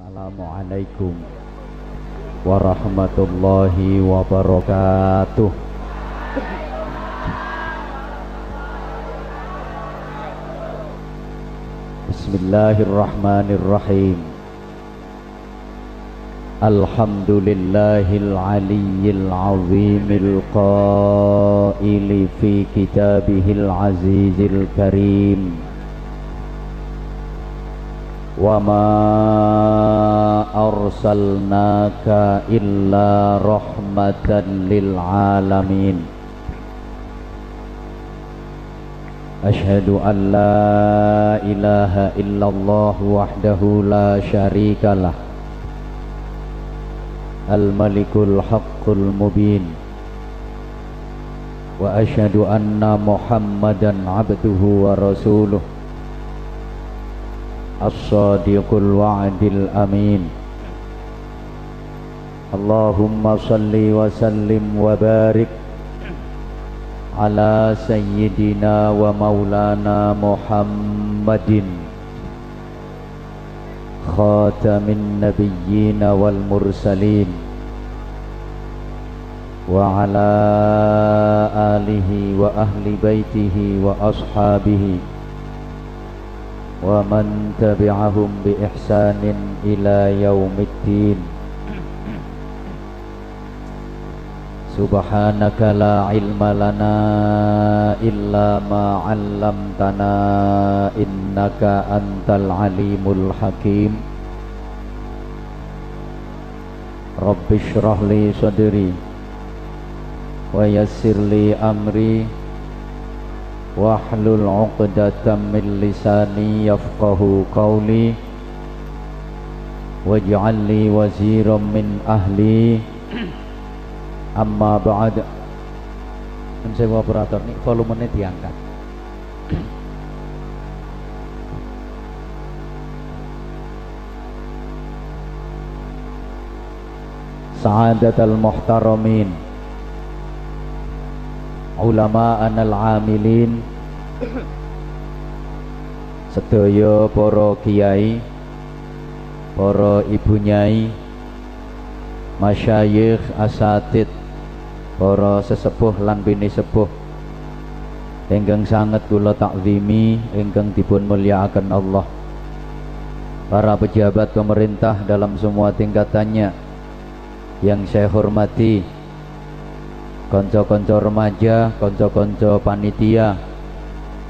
Assalamualaikum warahmatullahi wabarakatuh. Bismillahirrahmanirrahim. Alhamdulillahil aliyyil azimil qaili fi kitabihil azizil karim. Wa ma arsalnaka illa rahmatan lil alamin. Ashhadu an la ilaha illallah wahdahu la syarikalah, al-malikul haqqul mubin. Wa ashhadu anna muhammadan abduhu wa rasuluh, as-sadiqul wa'dil amin. Allahumma salli wa sallim wa barik ala sayyidina wa maulana Muhammadin khatamin nabiyyina wal mursalin wa ala alihi wa ahli baitihi wa ashabihi wa man tabi'ahum bi ihsanin ila yaumiddin. Subhanaka la ilma lana illa ma 'allamtana innaka antal alimul hakim. Rabbi shrah li sadri wa yassir li amri wa hlul 'uqdatam min lisani yafqahu qawli waj'al li waziran min ahli. Amma ba'd. Sewa operator nih volumenya diangkat. Sa'adatul muhtaramin, ulama'ana al-amilin, sedaya para kiai, para ibu nyai, masyayikh, asatid, para sesepuh lan bini sepuh ingkang sanget kula takzimi, ingkang dipun mulyakaken Allah. Para pejabat pemerintah dalam semua tingkatannya yang saya hormati, kanca-kanca remaja, kanca-kanca panitia,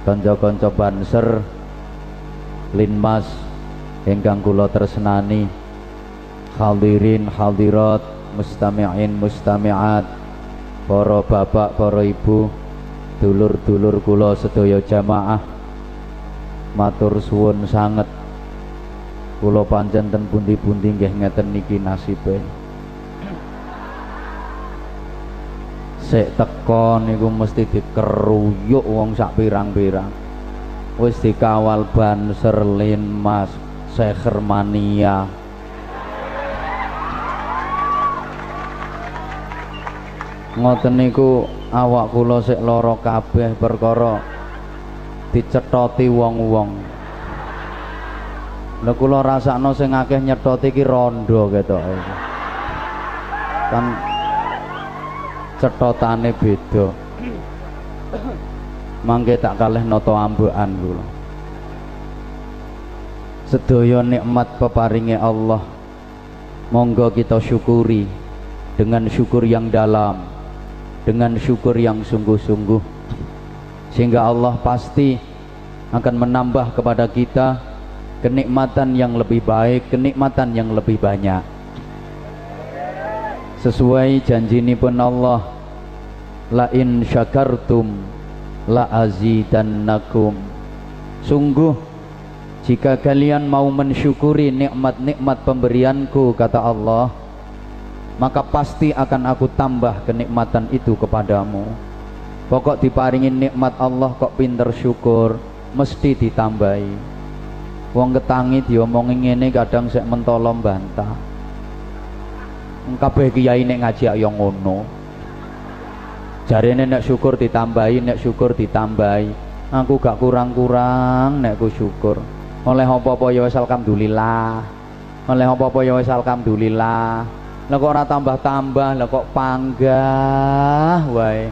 kanca-kanca banser, linmas ingkang kula tresnani, hadirin hadirat, mustami'in mustami'at, para bapak, para ibu, dulur-dulur kula sedaya jamaah, matur suwun sanget. Kula pancen ten pundi-pundi nggih ngeten niki nasibe. Sik teko niku mesti dikeruyuk wong sak pirang-pirang. Wis dikawal banser, linmas, sehermania. Ngoten niku awak kula sik lara kabeh perkara dicethoti wong-wong. Lha kula rasakno sing akeh nyethoti iki randha ketoke. Kan cethotane beda. Mangke tak kalih nata ambekan kula. Sedaya nikmat peparinge Allah monggo kita syukuri dengan syukur yang dalam, dengan syukur yang sungguh-sungguh, sehingga Allah pasti akan menambah kepada kita kenikmatan yang lebih baik, kenikmatan yang lebih banyak, sesuai janji ini pun Allah, la in syakartum la azidannakum. Sungguh jika kalian mau mensyukuri nikmat-nikmat pemberianku, kata Allah, maka pasti akan aku tambah kenikmatan itu kepadamu. Pokok diparingin nikmat Allah kok pinter syukur, mesti ditambahi. Wong ketangi diomongin ngene kadang sek mentolo bantah. Kabeh kiai nek ngaji ya ngono. Jarene nek syukur ditambahi, nek syukur ditambahi. Aku gak kurang-kurang nek ku syukur. Oleh apa-apa ya wis alhamdulillah. oleh apa-apa ya wis alhamdulillah. Lah kok ora tambah-tambah, lah kok panggah wae.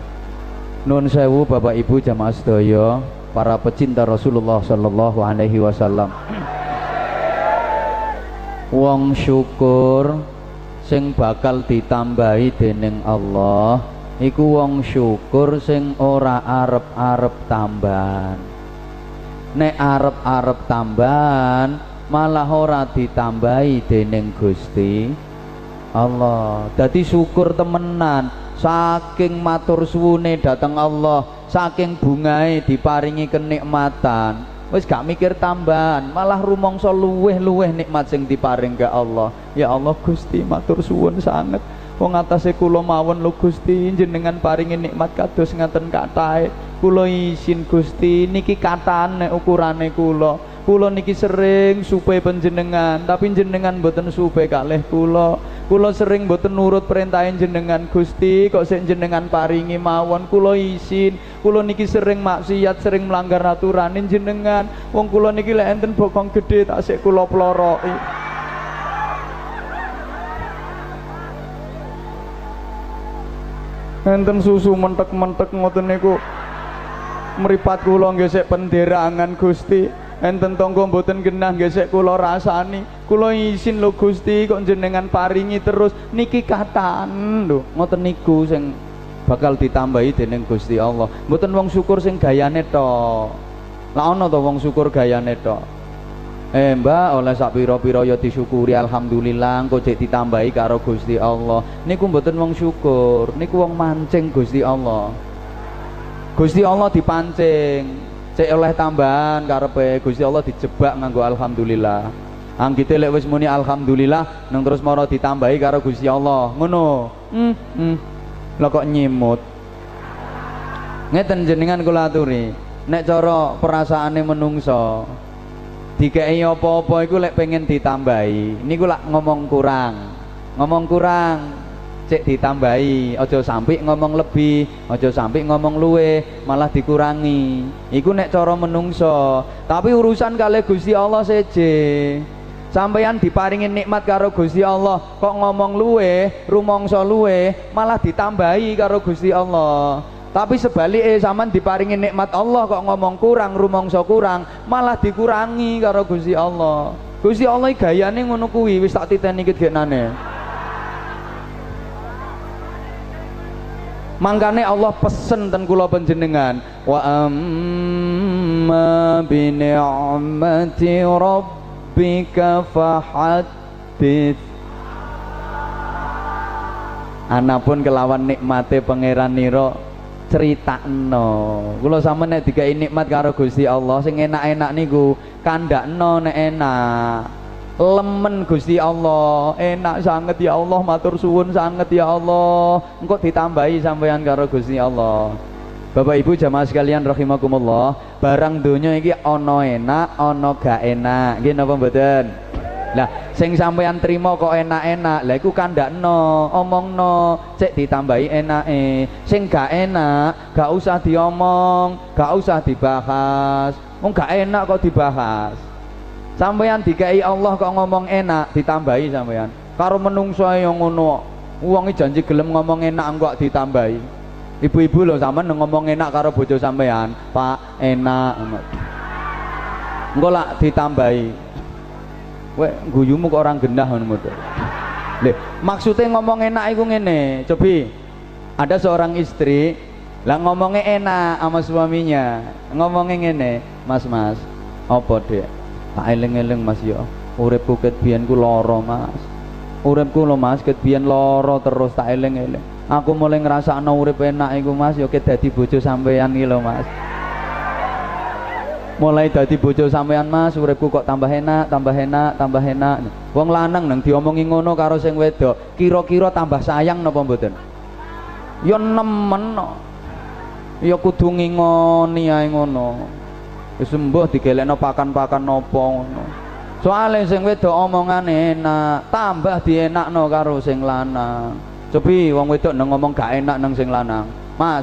Nun sewu Bapak Ibu jamaah sedaya, para pecinta Rasulullah sallallahu alaihi wasallam. Wong syukur sing bakal ditambahi dening Allah iku wong syukur sing ora arep-arep tambahan. Nek arep-arep tambahan malah ora ditambahi dening Gusti Allah. Dadi syukur temenan, saking matur suwune dateng Allah, saking bungae diparingi kenikmatan, wis gak mikir tambahan, malah rumangsa luweh-luweh nikmat sing diparing ke Allah. Ya Allah Gusti matur suwun sanget, wong atase kula mawon lho Gusti, jenengan paringi nikmat kados ngaten kathah. Kula isin Gusti, niki katane ukurane kula. Kula niki sering supe panjenengan, tapi jenengan mboten supe kalih kula. Kula sering mboten nurut perintahin jenengan Gusti, kok sing jenengan paringi mawon kula isin. Kula niki sering maksiat, sering melanggar aturan jenengan. Wong kula niki lek enten bokong gedhe tasik kula ploroki. Enten susu mentek-mentek ngoten niku. Mripat kula nggih sik penderangan Gusti. Enten tonggo mboten genah gesek kula rasani, kula isin lho Gusti kok jenengan paringi terus niki kataan lho, ngoten niku sing bakal ditambahi dening Gusti Allah. Mboten wong syukur sing gayane tok. Lah ana to wong syukur gayane tok. Mbak oleh sak pira-pira ya disyukuri alhamdulillah engko jek ditambahi karo Gusti Allah. Niku mboten wong syukur, niku wong mancing Gusti Allah. Gusti Allah dipancing. Cek oleh tambahan karepe Gusti Allah dijebak nganggo alhamdulillah. Anggite lek wis muni alhamdulillah nang terus mara ditambahi karo Gusti Allah. Ngono. Lah kok nyimut. Ngeten jenengan kula aturi, nek cara perasaane menungso dikeki apa-apa iku lek pengen ditambahi, niku lak ngomong kurang. Ngomong kurang cek ditambahi, ojo sampai ngomong lebih, ojo sampai ngomong luwe, malah dikurangi. Iku nek cara menungso, tapi urusan kali Gusti Allah seje. Sampeyan diparingin nikmat karo Gusti Allah, kok ngomong luwe, rumangsa luwe, malah ditambahi karo Gusti Allah. Tapi sebaliknya sampean diparingin nikmat Allah, kok ngomong kurang, rumangsa kurang, malah dikurangi karo Gusti Allah. Gusti Allah gayane ngono kuwi, wis tak titeni gedhenane. Mangkane Allah pesen ten kula panjenengan wa amma bi ni'mati rabbika fahaddits. Anapun kelawan nikmate pangeran nira critakno. Kula sampeyan nek dikai nikmat karo Gusti Allah sing enak-enak niku kandhakno nek enak. Lemen Gusti Allah, enak sangat ya Allah, matur suwun sangat ya Allah. Engko ditambahi sampeyan karo Gusti Allah. Bapak Ibu jamaah sekalian rahimakumullah, barang donya iki ana enak, ana gak enak. Nggih napa mboten? Lah, sing sampeyan trima kok enak-enak, lah iku kandhakno, omongno, cek ditambahi enake. Sing gak enak, gak usah diomong, gak usah dibahas. Wong gak enak kok dibahas. Sampeyan dikai Allah kok ngomong enak ditambahi sampeyan. Karo menungso yang ngono, wong janji gelem ngomong enak kok ditambahi. Ibu-ibu lho sampean ngomong enak karo bojo sampeyan, Pak enak. Engko lak ditambahi. Wek guyumu kok orang genah ngono to. Lho, maksude ngomong enak iku ngene, cobi. Ada seorang istri lah ngomongnya enak sama suaminya. Ngomongnya ngene, Mas, apa Dek? Tak eleng-eleng Mas ya. Uripku ket biyen ku lara Mas. Uripku lho Mas ket biyen lara terus tak eleng-eleng. Aku mulai ngrasakno urip enak iku Mas ya ket dadi bojo sampeyan iki lho Mas. Mulai dadi bojo sampeyan Mas, uripku kok tambah enak. Wong lanang nang diomongi ngono karo sing wedok, kira-kira tambah sayang napa mboten? Ya nemen. Ya kudu ngingoni ae ngono. Sembuh digelekno pakan-pakan napa ngono. Soale sing wedok omongane enak, tambah dienakno karo sing lanang. Cobi wong wedok nang ngomong gak enak nang sing lanang. Mas,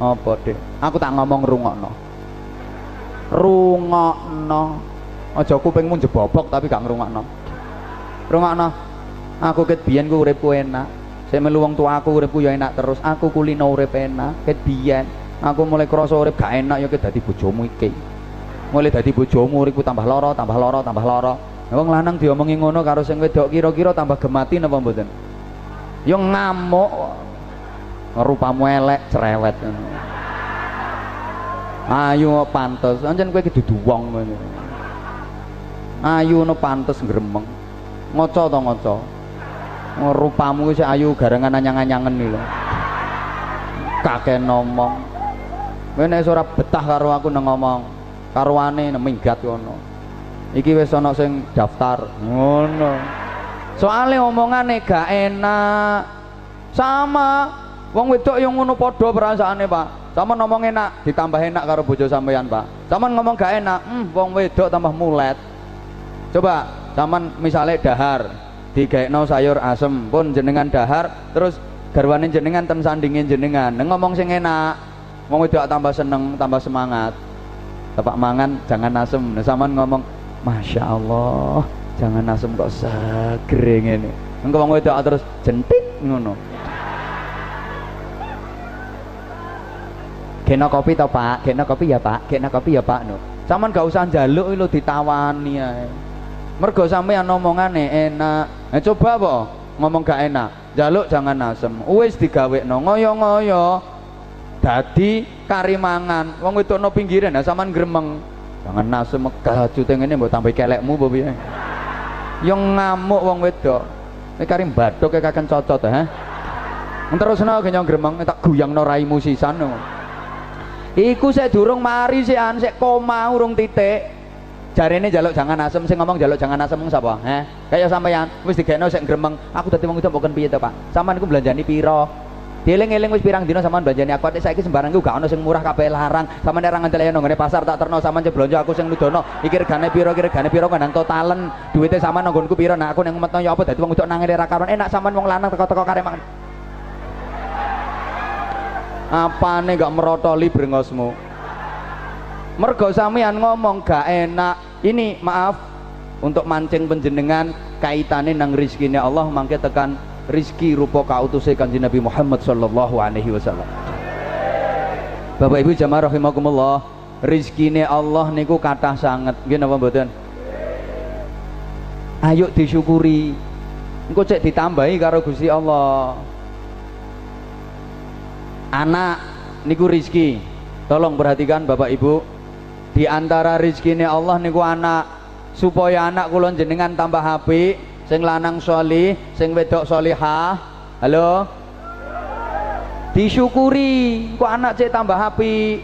apa Dik? Aku tak ngomong rungokno. Aja kupingmu jebobok tapi gak ngrungokno. Rumakno, aku ket biyen ku uripku enak. Saya melu wong tuaku uripku ya enak terus. Aku kulino urip enak. Ket biyen aku mulai krasa urip gak enak ya ket dadi bojomu iki. Mulai dadi bojomu uripku tambah lara, tambah lara, tambah lara. Wong lanang diomongi ngono karo sing wedok kira-kira tambah gemati napa mboten? Ya ngamuk. Rupamu elek, cerewet. Ayo pantes, ancen kowe iki dudu wong ngono. Ayu no pantes ngremeng. Ngoco to ngoco. Rupamu iki ayu garangan anyang-anyangen lho. Kakek ngomong. Kowe nek ora betah karo aku nang ngomong, karuane minggat kono. Iki wis ana sing daftar. Ngono. Soale omongane gak enak. Sama wong wedok yang ngono padha perasaane, Pak. Sampeyan ngomong enak ditambah enak karo bojo sampeyan, Pak. Sampeyan ngomong gak enak, wong wedok tambah mulet. Coba sampeyan misale dahar, digaekno sayur asem pun jenengan dahar, terus garwane jenengan ten sandinge jenengan. Ngomong sing enak, wong wedok tambah seneng, tambah semangat. Tepak mangan jangan asem. Nah, sampeyan ngomong, "Masya Allah, jangan asem kok segere ngene." Engko wong wedok terus jentik ngono. Kena kopi toh Pak, kena kopi ya Pak, kena kopi ya Pak. No, sampean gak usah njaluk lho ditawani ae. Mergo sampean omongane enak. Coba apa? Ngomong gak enak. Njaluk jangan asem. Wis digawekno ngoyo-ngoyo. Dadi kari mangan. Wong wedokno pinggiran ha sampean gremeng. Jangan asem kajute ngene mbok tambah kelekmu apa piye. Ya ngamuk wong wedok. Nek kari bathuke kaken cocot ha. Terusno genyong gremeng tak guyangno raimu sisan. Iku saya durung mari sian, saya koma urung titik. Jarene jaluk jangan asem, saya ngomong jaluk jangan asem siapa? Kayak sampeyan, wis digeno saya gremeng. Aku tadi wong itu mboken piye to, Pak? Sampeyan iku belanjani pira? Dieling-eling wis pirang dina sampeyan belanjani aku. Nek saiki sembarang iku gak ono sing murah kabeh larang. Sampeyan ra ngantel nang ngene pasar tak terno sampeyan jeblonjo aku sing nudono. Iki regane pira, iki regane pira kandang totalen. Duwite sampeyan nang nggonku pira? Nah aku ning umetno ya apa dadi wong itu nang ngene ra karuan. Enak sampeyan wong lanang teko-teko kareman. Apane gak merotoli brengosmu? Mergo sampeyan ngomong gak enak. Ini maaf untuk mancing penjenengan kaitane nang rezekine Allah, mangke tekan rezeki rupa kautuse Kanjeng Nabi Muhammad sallallahu alaihi wasallam. Bapak Ibu jamaah rahimakumullah, rezekine Allah niku kathah sanget. Nggih napa mboten? Ayo disyukuri. Engko cek ditambahi karo Gusti Allah. Anak niku rizki, tolong perhatikan Bapak Ibu, di antara rizkine Allah niku anak. Supaya anak kula jenengan tambah apik, sing lanang solih, sing wedok solihah. Halo, disyukuri kok anak cek tambah apik.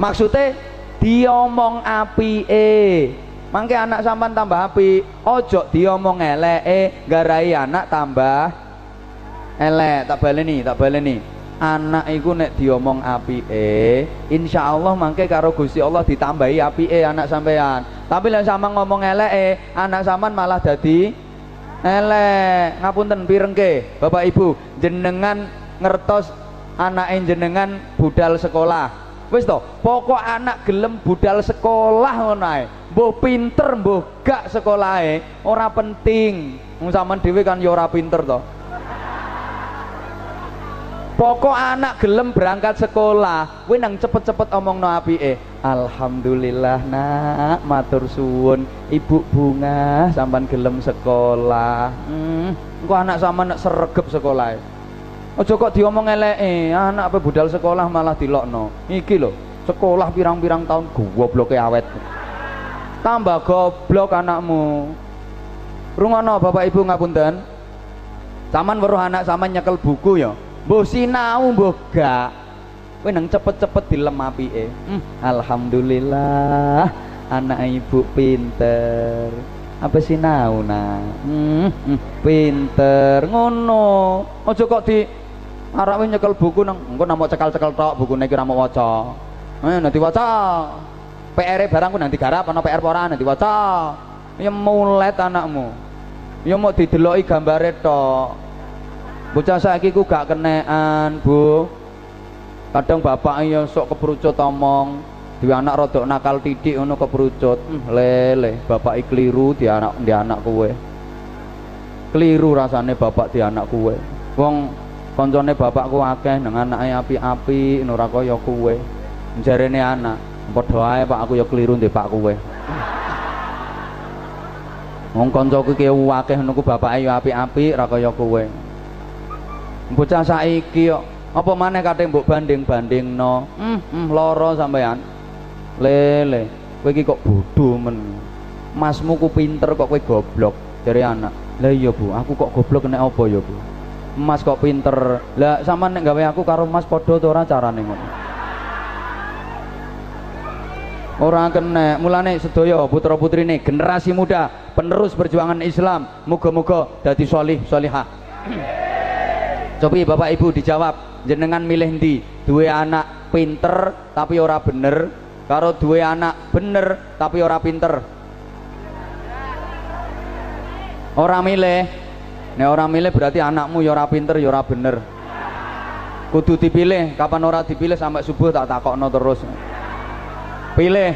Maksudnya diomong apike, mangke anak sampean tambah apik. Ojo diomong eleke, garai anak tambah elek. Tak baleni anak iku nek diomong apike insyaallah mangke karo Gusti Allah ditambahi apike anak sampean. Tapi lek sampean ngomong eleke, anak sampean malah dadi elek. Ngapunten pirengke Bapak Ibu, jenengan ngertos anake jenengan budal sekolah. Wis to, pokok anak gelem budal sekolah ngono ae. Mbok pinter mbok gak sekolahe ora penting. Wong sampean dhewe kan ya ora pinter to. Pokok anak gelem berangkat sekolah, kowe nang cepet-cepet omongno apike. Alhamdulillah nak, matur suwun Ibu Bunga sampean gelem sekolah. Engko anak sampean nek sregep sekolahe. Aja kok diomong eleke, anak apa budal sekolah malah dilokno. Iki lho, sekolah pirang-pirang tahun gobloke awet. Tambah goblok anakmu. Rungono Bapak Ibu ngapunten. Sampean weruh anak sampean nyekel buku ya. Mbok sinau mbok gak, kowe nang cepet-cepet dilem apike. Alhamdulillah anak ibu pinter. Apa sinau nak? Pinter ngono. Aja kok di arek wis nyekel buku nang engko namo cekal-cekal tok bukune iki ora mau waca. Nek diwaca PR-e barang ku nang digarap ana PR apa ora nang diwaca. Ya mulet anakmu. Ya mau dideloki gambare tok. Bocah saiki ku gak kenean, Bu. Kadang bapak ya sok keprucut omong, dua anak rodok nakal tidik ono kebrucut lele bapak ikliru di anak kue keliru rasane bapak di anak kue wong koncone bapakku akeh nang anake api-api ora kaya kue jarene anak padha ae pak aku ya keliru ndek pak kue wong kancaku ki akeh niku bapake ya apik-apik ora kaya kowe. Bocah saiki kok apa maneh kate mbok banding-bandingno. Lara sampean. Lele, kowe iki kok bodho men. Masmu ku pinter kok kowe goblok, jare anak. Lah iya, Bu, aku kok goblok nek apa ya, Bu? Mas kok pinter. Lah sampean nek gawe aku karo Mas padha to ora carane ngono. Orang kena mulane sedaya putra-putrine generasi muda penerus perjuangan Islam muga-muga dadi sholih sholihah. Cobi Bapak Ibu dijawab, jenengan milih ndi? Duwe anak pinter tapi ora bener karo duwe anak bener tapi ora pinter. Ora milih. Nek ora milih berarti anakmu ya ora pinter ya ora bener. Kudu dipilih, kapan ora dipilih sampai subuh tak takokno terus. Pilih,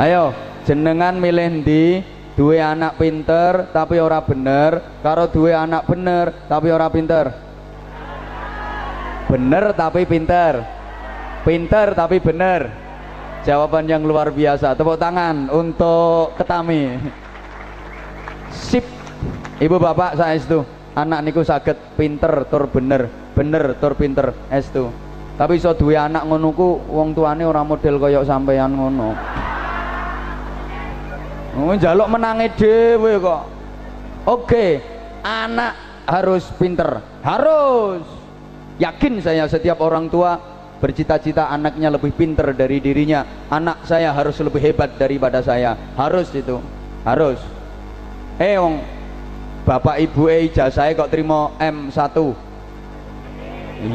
ayo jenengan milih ndi? Duwe anak pinter tapi ora bener karo duwe anak bener tapi ora pinter. Bener tapi pinter, pinter tapi bener. Jawaban yang luar biasa, tepuk tangan untuk Ketami. Sip, ibu bapak saestu anak niku saged pinter tur bener, bener tur pinter estu. Tapi iso duwe anak ngono ku wong tuane ora model kaya sampeyan ngono. Njaluk menange dhewe kok. Oke, anak harus pinter, harus. Yakin saya setiap orang tua bercita-cita anaknya lebih pinter dari dirinya. Anak saya harus lebih hebat daripada saya. Harus itu, harus. Wong bapak ibu ijazahe kok trimo M1.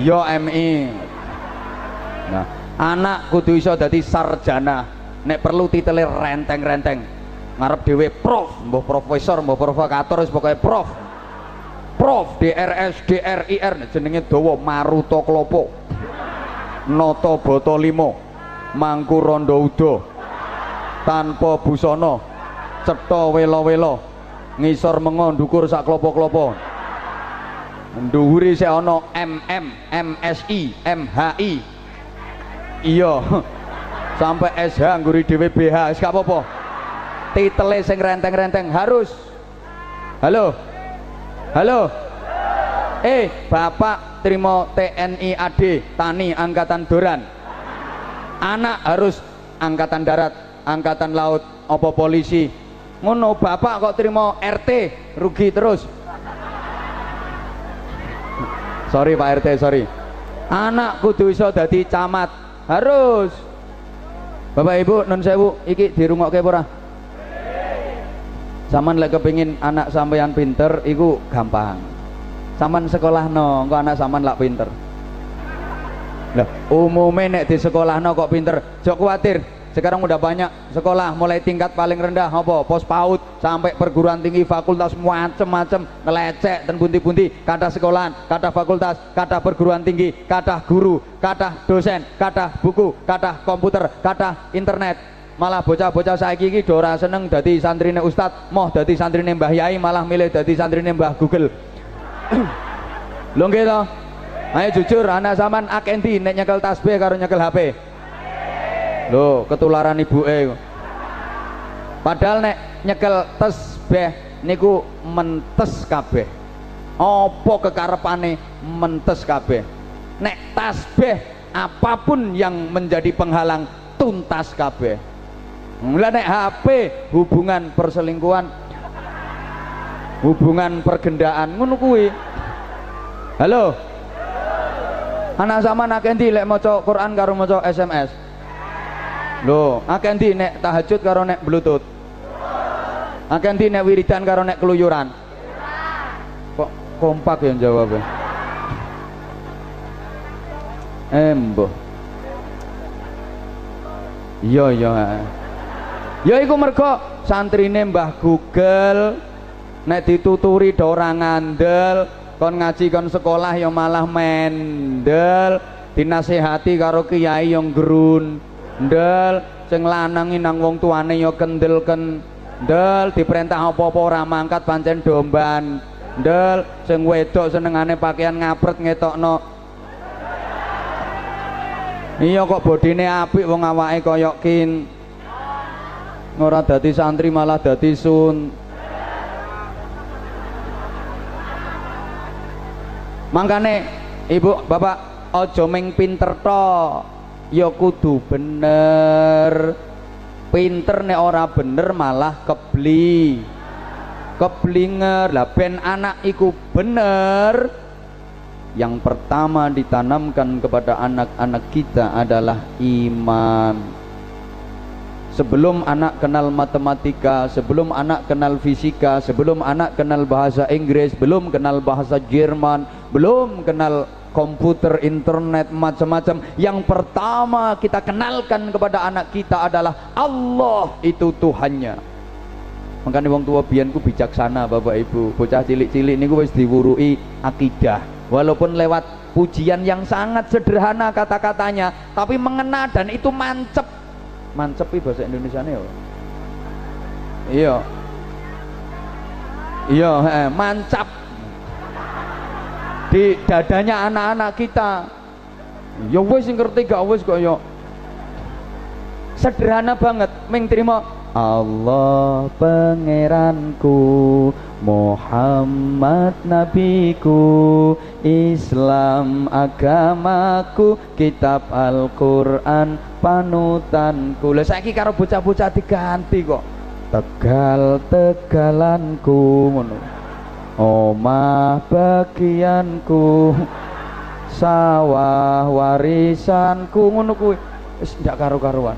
Yo MI. Nah, anak kudu iso dadi sarjana, nek perlu titele renteng-renteng ngarep dhewe prof, mbah profesor, mbah provokator, wis pokoke prof. Prof DRS DRIR jenenge dawa maruta klopo. Nata bata 5, mangku randha uda. Tanpa busana, cetha wela-wela, ngisor mengo ndukur sak klopo-klopo. Nduwuri sik ana MM, MSI, MHI. Iya sampai SH ngguri dhewe BH gak apa-apa titele sing renteng-renteng harus. Halo halo bapak trimo TNI AD tani angkatan doran, anak harus angkatan darat angkatan laut apa polisi ngono. Bapak kok trimo RT rugi terus. Sorry Pak RT, sorry. Anak kudu iso dadi camat harus. Bapak Ibu nun sewu iki dirungokke apa ora? Sampeyan lek kepengin anak sampeyan pinter iku gampang. Sampeyan sekolahno engko anak sampeyan lak pinter. Lah, umume nek di sekolahno kok pinter, aja kuwatir. Sekarang udah banyak sekolah mulai tingkat paling rendah apa? Pos PAUD sampai perguruan tinggi fakultas macem-macem ngelecek dan bunti-bunti kathah sekolahan, kathah fakultas, kathah perguruan tinggi, kathah guru, kathah dosen, kathah buku, kathah komputer, kathah internet. Malah bocah-bocah saiki iki ora seneng dadi santrine ustad, moh dadi santrine Mbah Yai malah milih dadi santrine Mbah Google. Lho nggih to? Ayo jujur anak sampean akeh endi nek nyekel tasbih karo nyekel HP? Loh ketularan ibuke. Padahal nek nyekel tasbih niku mentes kabeh. Apa kekarepane mentes kabeh. Nek tasbih apapun yang menjadi penghalang tuntas kabeh. Mula nek HP hubungan perselingkuhan, hubungan pergendaan ngono kuwi. Halo. Anak sampean akeh ndi lek maca Quran karo maca SMS? Loh, akeh ndi nek tahajud karo nek bluetooth? Akeh ndi nek wiridan karo nek keluyuran? Kok kompak yang jawabnya? Embo. Iya iya. Ya iku mergo santrine Mbah Google nek dituturi do ora ngandel, kon ngaji kon sekolah ya malah mendel. dinasehati karo kiai yang gerun ndel, sing lanang nang wong tuane ya kendel kendel, diperintah apa-apa ora mangkat pancen domban ndel, sing wedok senengane pakaian ngapret ngetokno. Iya kok bodine apik wong awake kaya kin. Ora dadi santri malah dadi sun. Mangkane ibu bapak aja ming pinter to, ya kudu bener. Pinter nek ora bener malah kebli keblinger. Lah ben anak iku bener, yang pertama ditanamkan kepada anak-anak kita adalah iman. Sebelum anak kenal matematika, sebelum anak kenal fisika, sebelum anak kenal bahasa Inggris, belum kenal bahasa Jerman, belum kenal komputer, internet, macam-macam, yang pertama kita kenalkan kepada anak kita adalah Allah itu Tuhannya. Makanya wong tua biyen ku bijaksana bapak ibu, bocah cilik-cilik niku wis diwurui akidah, walaupun lewat pujian yang sangat sederhana kata-katanya, tapi mengena dan itu mancep. Mancepi bahasa Indonesia nih, iya iya mancap di dadanya anak-anak kita. Ya wis sing ngerti gak wis kok ya. Sederhana banget, ming trimo Allah pangeranku, Muhammad nabiku, Islam agamaku, kitab Al-Qur'an panutanku. Lah saiki karo bocah-bocah diganti kok. Tegal-tegalanku ngono. Omah bagianku, sawah warisanku, ngono kuwi wis ndak karo-karuan.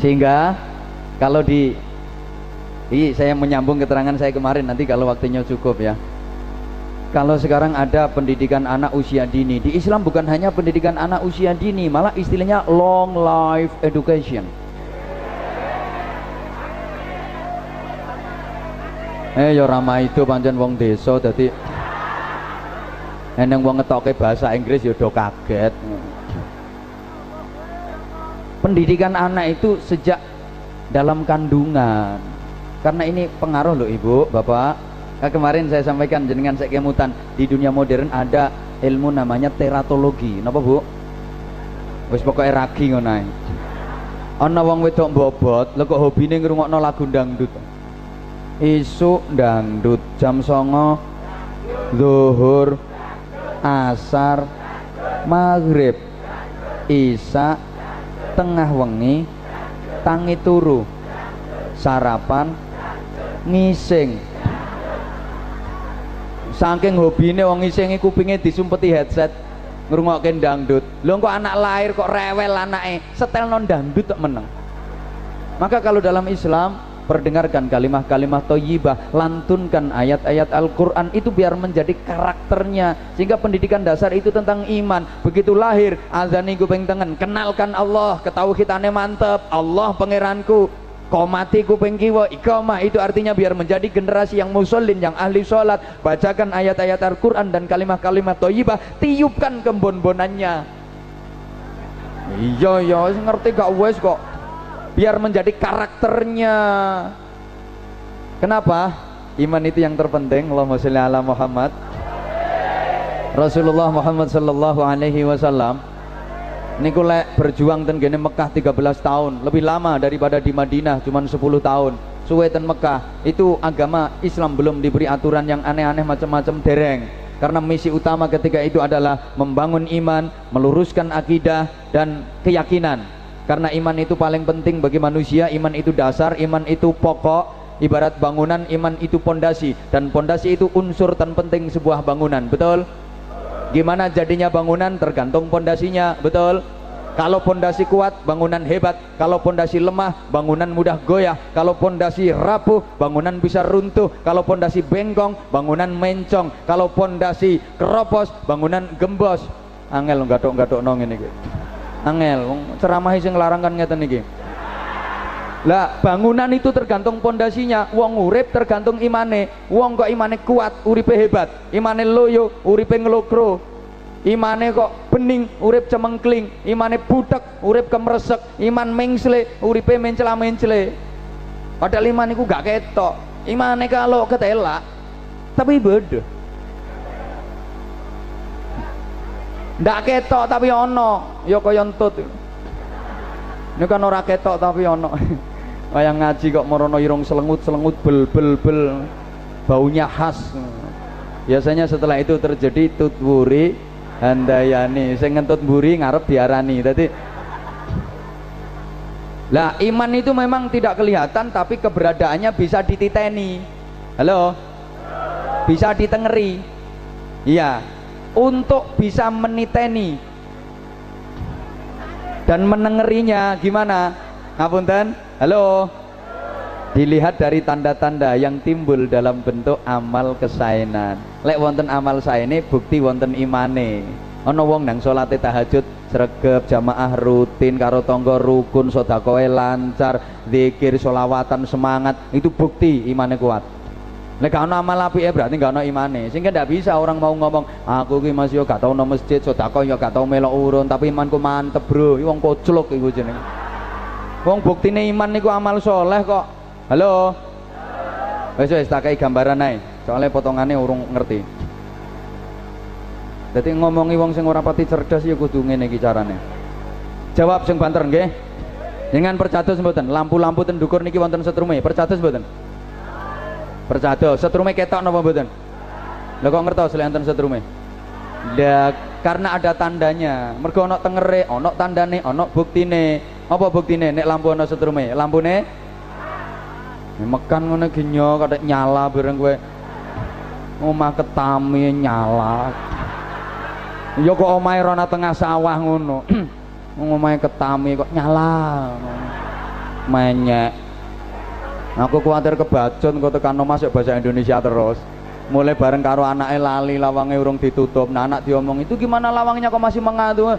Sehingga kalau di saya menyambung keterangan saya kemarin, nanti kalau waktunya cukup ya. Kalau sekarang ada pendidikan anak usia dini, di Islam bukan hanya pendidikan anak usia dini, malah istilahnya long life education. Ya ramah itu pancen wong desa dadi eneng wong ngetoke bahasa Inggris ya do kaget. Pendidikan anak itu sejak dalam kandungan. Karena ini pengaruh loh ibu, bapak. Nah, kemarin saya sampaikan jenengan saya kemutan, di dunia modern ada ilmu namanya teratologi. Napa bu? Wis pokoke ragi ngono ae. Ana wong wedok bobot, lho kok hobine ngrungokno lagu dangdut. Isuk dangdut, jam 09:00 zuhur, asar, maghrib, isya, tengah wengi, tangi turu, sarapan, ngising. Saking hobine wong ngising iku kupinge disumpeti headset ngrungokke dangdut. Lho kok anak lahir kok rewel anake, setelno dangdut tok meneng. Maka kalau dalam Islam, perdengarkan kalimah-kalimah thayyibah, lantunkan ayat-ayat Al-Qur'an, itu biar menjadi karakternya. Sehingga pendidikan dasar itu tentang iman. Begitu lahir, azani kuping tengen, kenalkan Allah, ketauhidane mantep, Allah pangeranku. Qomati kuping kiwa, iqamah, itu artinya biar menjadi generasi yang musallin, yang ahli sholat. Bacakan ayat-ayat Al-Qur'an dan kalimah-kalimah thayyibah, tiupkan kembon-bonannya. Iya, iya, ngerti gak wes kok. Biar menjadi karakternya. Kenapa? Iman itu yang terpenting. Allahumma sholli ala Muhammad. Rasulullah Muhammad sallallahu alaihi wasallam niku lek berjuang ten gene Mekah 13 tahun, lebih lama daripada di Madinah cuman 10 tahun. Suwe ten Mekah, itu agama Islam belum diberi aturan yang aneh-aneh macam-macam dereng. Karena misi utama ketika itu adalah membangun iman, meluruskan akidah dan keyakinan. Karena iman itu paling penting bagi manusia, iman itu dasar, iman itu pokok, ibarat bangunan, iman itu pondasi, dan pondasi itu unsur terpenting sebuah bangunan, betul? Gimana jadinya bangunan tergantung pondasinya, betul? Kalau pondasi kuat, bangunan hebat. Kalau pondasi lemah, bangunan mudah goyah. Kalau pondasi rapuh, bangunan bisa runtuh. Kalau pondasi bengkong, bangunan mencong. Kalau pondasi keropos, bangunan gembos. Angel nggathuk-nggathuk nong ini gitu. Angel, ceramah sing larang kan ngeten iki. Lah, bangunan itu tergantung pondasinya. Wong urip tergantung imane. Wong kok imane kuat, uripe hebat. Imane loyo, uripe ngelokro. imane kok bening urip cemengkling, imane butek urip kemresek, iman mengsle uripe mencela-mencele. Padahal iman niku gak ketok, imane kalau ketelak tapi beda. Ndak ketok tapi ono, ya kaya entut. Ini kan ora ketok tapi ono. Wayang ngaji kok merono irung selengut-selengut bel-bel-bel. Baunya khas. Biasanya setelah itu terjadi tutwuri handayani. Sing ngentut mburi ngarep diarani. Dadi lah iman itu memang tidak kelihatan tapi keberadaannya bisa dititeni. Halo? Bisa ditengeri. Iya, untuk bisa meniteni dan menengerinya gimana? Ngapunten? Halo? Dilihat dari tanda-tanda yang timbul dalam bentuk amal kesaenan. Lek wonten amal saene bukti wonten imane. Ana wong nang salate tahajud sregep jamaah rutin karo tangga rukun, sedakoe lancar, zikir selawatan semangat, itu bukti imane kuat. Lek gak ana amal apike berarti gak ana imane. Sing ndak bisa orang mau ngomong aku ki Mas yo gak tau nang masjid, sedakoe yo gak tau melok urun, tapi imanku mantep, Bro. Iki wong kocluk iku jenenge. Wong buktine iman niku amal soleh kok. Halo, wes tak kei gambaran ae, soalnya potongannya urung ngerti. Jadi ngomongi wong sing ora pati cerdas ya kudu ngene iki carane. Jawab sing banter nggih. Dengan percados mboten, lampu-lampu ten dhukur niki wonten setrume, percados mboten? Percados, setrume ketok napa mboten? Lha kok ngertos lek enten setrume? Lah karena ada tandanya, mergo ana tengere, ana tandane, ana buktine. Apa buktine? Nek lampu ana setrume, lampune mekan ngono genyo kathek nyala bareng kowe. Omah ketami nyala. Ya kok omahe ana tengah sawah ngono. Omahe ketami kok nyala. Menyek. Aku kuwatir kebacun kok tekan omah sik bahasa Indonesia terus. Mulai bareng karo anake lali lawange urung ditutup. Nah anak diomong, "Itu gimana lawangnya kok masih mengadu?"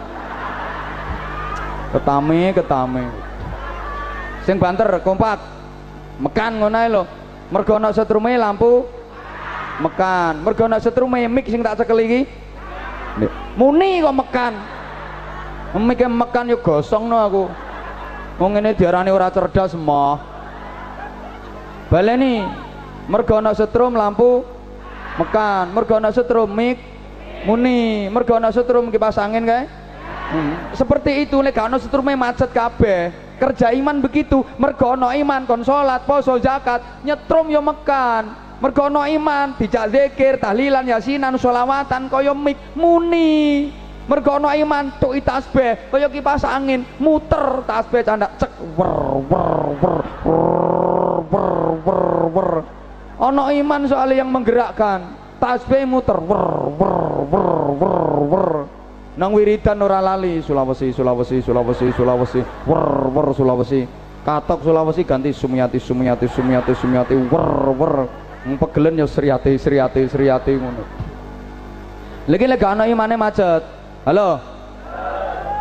Ketami. Sing banter kompak. Mekan ngono ae lho. Mergo ana setrume lampu mekan. Mergo ana setrume mik sing tak cekel iki. Muni kok mekan. Mik mekan yo gosongno aku. Wong ngene diarani ora cerdas mah. Baleni mergo ana setrum lampu mekan. Mergo ana setrum mik muni. Mergo ana setrum kipas angin kae. Seperti itu nek ana setrume macet kabeh. Kerja iman begitu, mergono iman kon salat, poso, zakat, nyetrum yo mekan, mergono iman dijak zikir, tahlilan, yasinan, sholawatan kaya mik muni, mergono iman tuki tasbih kaya kipas angin muter tasbih candak cek wer ono iman soalnya yang menggerakkan tasbih muter wer nang wiridan ora lali Sulawesi wer Sulawesi katok Sulawesi ganti Sumiati wer pegelen ya Sriati ngono. Lagi lek ana imane macet. Halo.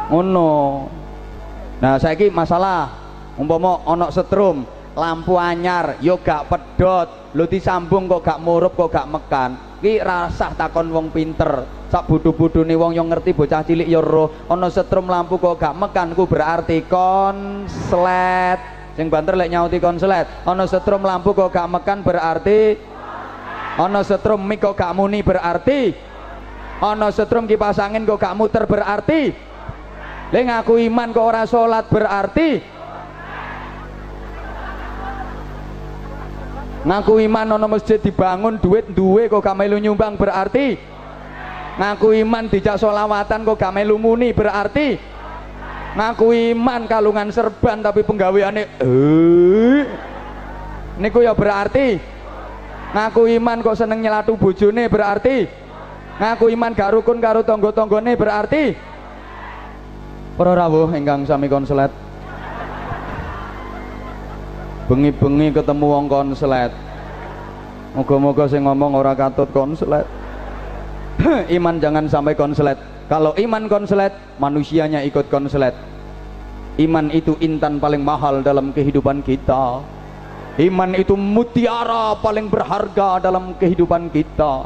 Ngono. Nah saiki masalah umpama ana setrum lampu anyar yo gak pedhot. Lho disambung kok gak murup kok gak mekan. Ki rasah takon wong pinter. Sak bodho-bodhone wong yang ngerti bocah cilik ya roh ana setrum lampu kok gak mekan ku berarti konslet sing banter lek nyauti konslet ana setrum lampu kok gak mekan berarti ana setrum mik kok gak muni berarti ana setrum kipas angin kok gak muter berarti lek ngaku iman kok ora salat berarti ngaku iman ana masjid dibangun duit duwe kok gak melu nyumbang berarti ngaku iman dijak sholawatan kok gak melu muni berarti ngaku iman kalungan serban tapi penggaweane niku ya berarti ngaku iman kok seneng nyelatu bojone berarti ngaku iman gak rukun karo tangga-tanggane berarti para rawuh ingkang sami konslet bengi-bengi ketemu wong konslet moga-moga sing ngomong ora katut konslet. Iman jangan sampai konslet. Kalau iman konslet, manusianya ikut konslet. Iman itu intan paling mahal dalam kehidupan kita. Iman itu mutiara paling berharga dalam kehidupan kita.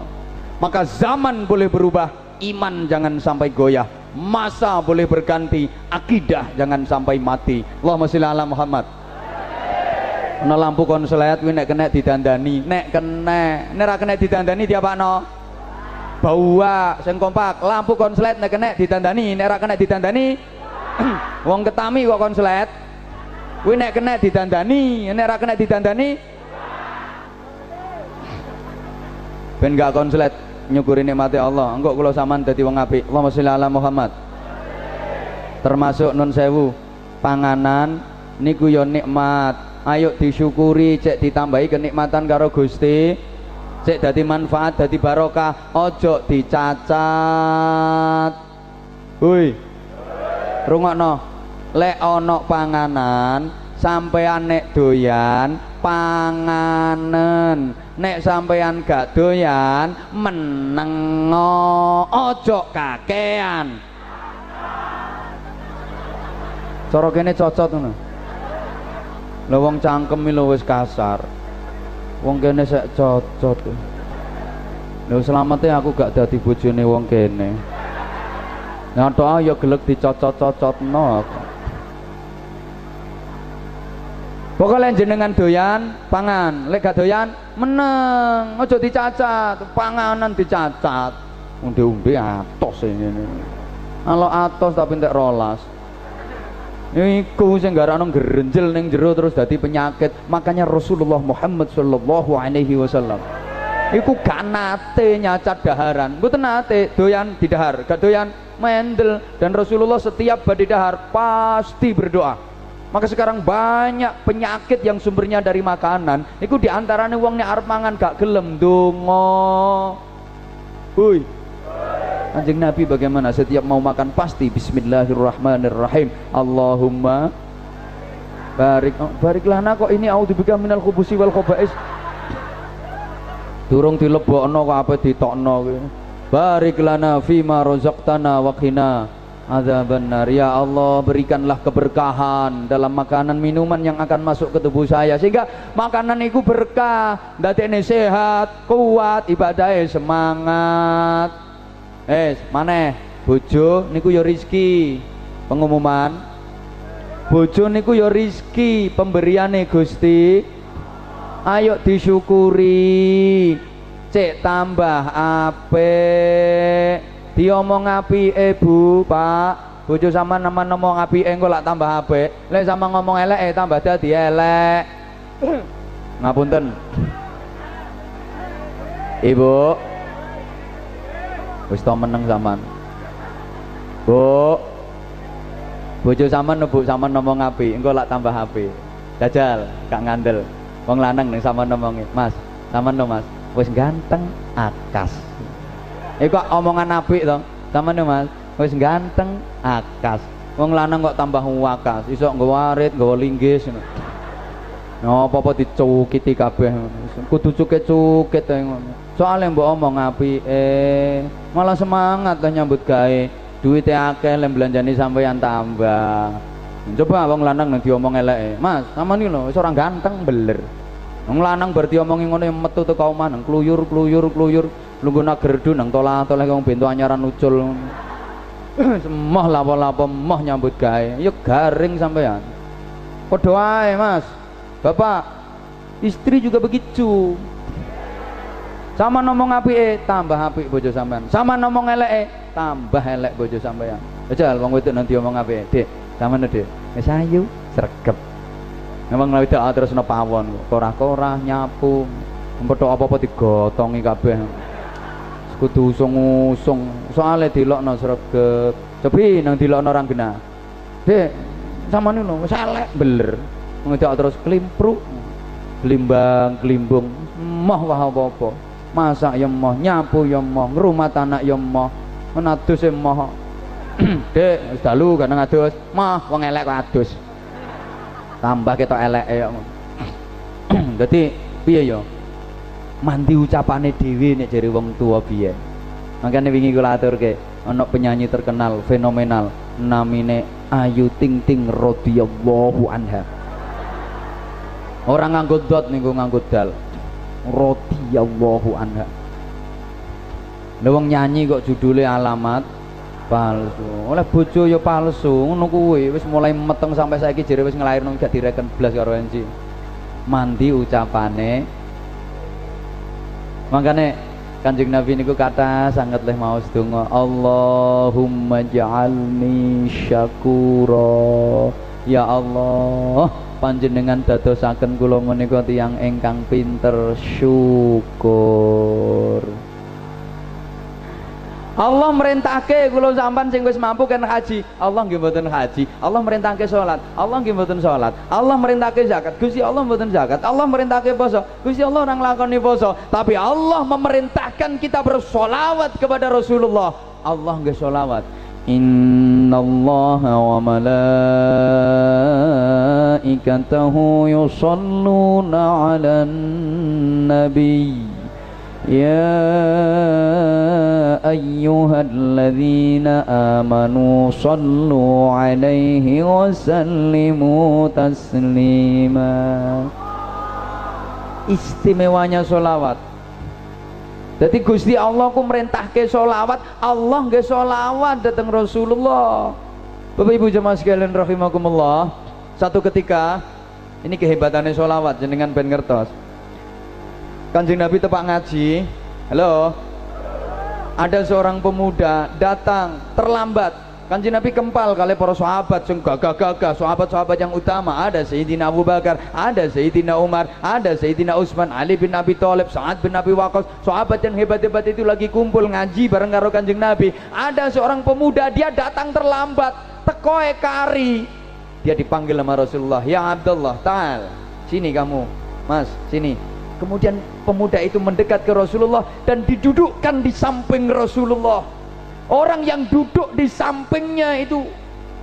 Maka zaman boleh berubah, iman jangan sampai goyah, masa boleh berganti, akidah jangan sampai mati. Allahumma sholli ala Muhammad. Ana lampu kon selayat kuwi nek kenek didandani, nek kenek, nek ra kenek didandani diapakno? Bawa sing kompak. Lampu kon selayat nek kenek didandani, nek ra kenek didandani wong ketami kok kon selayat. Kuwi nek kenek didandani, nek ra kenek didandani ben gak konslet nyukuri nikmati Allah. Engkau kalau saman dadi wong apik. Allahumma sholli ala Muhammad. Termasuk nun sewu panganan niku yo nikmat, ayo disyukuri, cek ditambahi kenikmatan karo Gusti, cek dadi manfaat, dadi barokah, ojo dicacat. Hui rungokno, lek ana panganan sampean nek doyan panganen, nek sampean gak doyan menengo, ojo kakean. Cara kene cocot ngono lho, wong cangkem lho wis kasar, wong kene sek cocot lho. Selamete aku gak dadi bojone wong kene, nonton ya gelek dicocot-cocotno. Pokoknya jenengan doyan pangan, lek gak doyan meneng, ojo dicacat. Panganan dicacat, umbe-umbe atos ini, kalau atos tapi entek rolas iku sing garane ngrenjel ning jero terus dadi penyakit. Makanya Rasulullah Muhammad sallallahu alaihi wasallam iku gak nate nyacat daharan, mboten nate. Doyan didahar, gak doyan mendel. Dan Rasulullah setiap badhe dahar pasti berdoa. Maka sekarang banyak penyakit yang sumbernya dari makanan. Iku diantaranya uangnya arep mangan gak gelem dongo. Hui, Kanjeng Nabi bagaimana setiap mau makan pasti Bismillahirrahmanirrahim. Allahumma barik, oh, bariklah na kok ini audzubillah minal khubusi wal khaba'is. Durung dilebokno kok apa ditokno. Bariklah na fima razaqtana wa qina ada benar ya Allah, berikanlah keberkahan dalam makanan minuman yang akan masuk ke tubuh saya, sehingga makanan itu berkah, dadene sehat, kuat, ibadahnya semangat. Maneh bojo niku ya rizki, pengumuman bojo niku ya rizki, pemberiane Gusti, ayo disyukuri, cek tambah apik. Diomong api ibu pak, bojo sama nama ngomong api engko lak tambah apik, lek sama ngomong elek tambah dadi elek. Ngapunten ibu, wis to meneng sampean bu, bojo sama nebuk sama ngomong api engko lak tambah apik. Dajal gak ngandel wong lanang ning sama ngomongi, mas sampean to mas wis ganteng akas. Iku omongan apik to, sampeyan Mas, wis ganteng akas. Wong lanang kok tambah wakas, iso nggo warit, nggo linggis ngono. No apa-apa dicukiti kabeh ngono. Kudu cukit-cukit ae ngono. Soale mbok omong apik malah semangat to nyambut gawe. Duwite akeh lek belanjane sampeyan tambah. Coba wong lanang nang diomong eleke, Mas, sampeyan iki lho wis ora ganteng beler. Wong lanang berarti omongi ngono metu teko omah nang kluyur-kluyur-kluyur. Lungguna gerdu nang tolak-tolak wong bentuk anyaran ucul. Semoh lapo-lapo moh nyambut gawe. Ya garing sampean. Padha wae, Mas. Bapak, istri juga begitu. Sama ngomong apike, tambah apik bojo sampean. Sama ngomong eleke, tambah elek bojo sampean. Jajal wong wedok nang diomong apike, Dik. Samane, Dik. Wis ayu, sregep. Ngomong wedok terus ana pawon, korah-korah nyapu. Empethuk apa-apa digotongi kabeh. Kudu usung-usung soalnya dilokno sregep, tapi nang dilokno orang genah. Dek samane lho wis elek beler, ngejak terus klimpruk klimbang klimbung, moh wah apa-apa, masak ya moh, nyapu ya moh, ngrumat anak ya moh, menadus ya moh. Dek wis dalu gak nang adus moh, wong elek kok adus tambah ketok eleke kok. Dadi piye ya mandi ucapane dhewe nek jare wong tuwa biyen. Makane wingi kula aturke ana penyanyi terkenal fenomenal namine Ayu Ting Ting radhiyallahu anha. Ora nganggo dot niku nganggo dal. Radhiyallahu anha. Lewong nyanyi kok judulnya alamat palsu. Oleh bojo ya palsu, ngono kuwi wis mulai meteng sampai saiki jere wis nglairno gak direken blas karo enci. Mandi ucapane. Makane Kanjeng Nabi niku kata sangat leh mau sedonga, Allahumma ja'alni syakura. Ya Allah, panjenengan dadosaken kula menika tiyang ingkang pinter syukur. Allah merintahke kula sampean sing wis mampu kan haji. Allah nggih mboten haji. Allah merintahke salat. Allah nggih mboten salat. Allah merintahke zakat. Gusti Allah mboten zakat. Allah merintahke puasa. Gusti Allah ora nglakoni puasa. Tapi Allah memerintahkan kita bersolawat kepada Rasulullah. Allah nggih solawat. Innallaha wa malaikatahu yusholluna 'alan nabiy. Ya ayyuhalladzina amanu sallu alaihi wa sallimu taslima. Istimewanya sholawat. Jadi Gusti Allah ku merintahke sholawat. Allah nggih sholawat dateng Rasulullah. Bapak Ibu jamaah sekalian rahimakumullah. Satu ketika ini kehebatannya sholawat jenengan ben ngertos. Kanjeng Nabi tepak ngaji. Halo, ada seorang pemuda datang terlambat. Kanjeng Nabi kempal kali para sahabat sing gagah-gagah, sahabat-sahabat yang utama. Ada Sayyidina Abu Bakar, ada Sayyidina Umar, ada Sayyidina Utsman, Ali bin Abi Thalib, Sa'ad bin Abi Waqqas. Sahabat yang hebat-hebat itu lagi kumpul ngaji bareng karo Kanjeng Nabi. Ada seorang pemuda, dia datang terlambat, tekoe kari. Dia dipanggil sama Rasulullah, "Ya Abdullah, ta'al. Sini kamu. Mas, sini." Kemudian pemuda itu mendekat ke Rasulullah dan didudukkan di samping Rasulullah. Orang yang duduk di sampingnya itu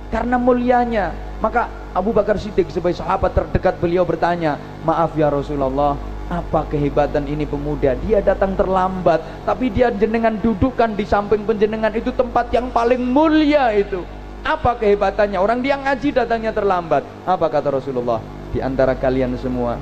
karena mulianya, maka Abu Bakar Siddiq sebagai sahabat terdekat beliau bertanya, "Maaf ya Rasulullah, apa kehebatan ini pemuda? Dia datang terlambat, tapi dia jenengan dudukkan di samping penjenengan itu tempat yang paling mulia itu. Apa kehebatannya? Orang dia ngaji datangnya terlambat." Apa kata Rasulullah? "Di antara kalian semua,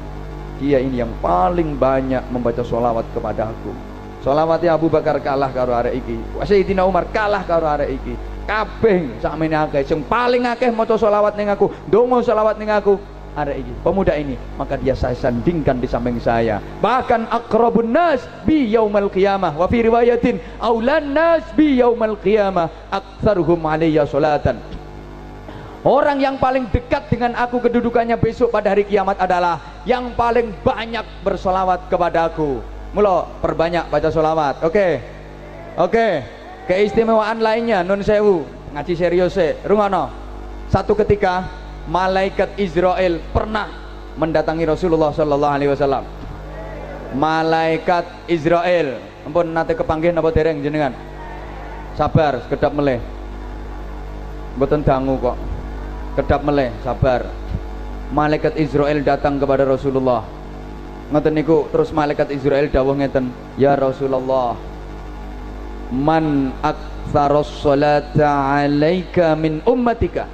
dia ini yang paling banyak membaca sholawat kepada aku. Sholawatnya Abu Bakar kalah karo arek iki, Sayyidina Umar kalah karo arek iki, kabeh sakmene akeh sing paling akeh maca sholawat ning aku, ndonga sholawat ning aku arek iki, pemuda ini, maka dia saya sandingkan di samping saya. Bahkan aqrabun nas bi yaumil qiyamah wa fi riwayatin aulan nas bi yaumil qiyamah aktsaruhum alayya sholatan. Orang yang paling dekat dengan aku kedudukannya besok pada hari kiamat adalah yang paling banyak bersolawat kepada aku." Mula perbanyak baca solawat. Oke, oke. Keistimewaan lainnya nun sewu ngaji serius e rungono. Satu ketika malaikat Israel pernah mendatangi Rasulullah sallallahu alaihi wasallam. Malaikat Israel ampun nate kepanggih napa dereng jenengan? Sabar sekedap meleh mboten dangu kok. Kedap meleh, sabar. Malaikat Israel datang kepada Rasulullah. Ngeten niku terus malaikat Israel dawuh ngeten, "Ya Rasulullah, man aktsaras sholata 'alaika min ummatika?"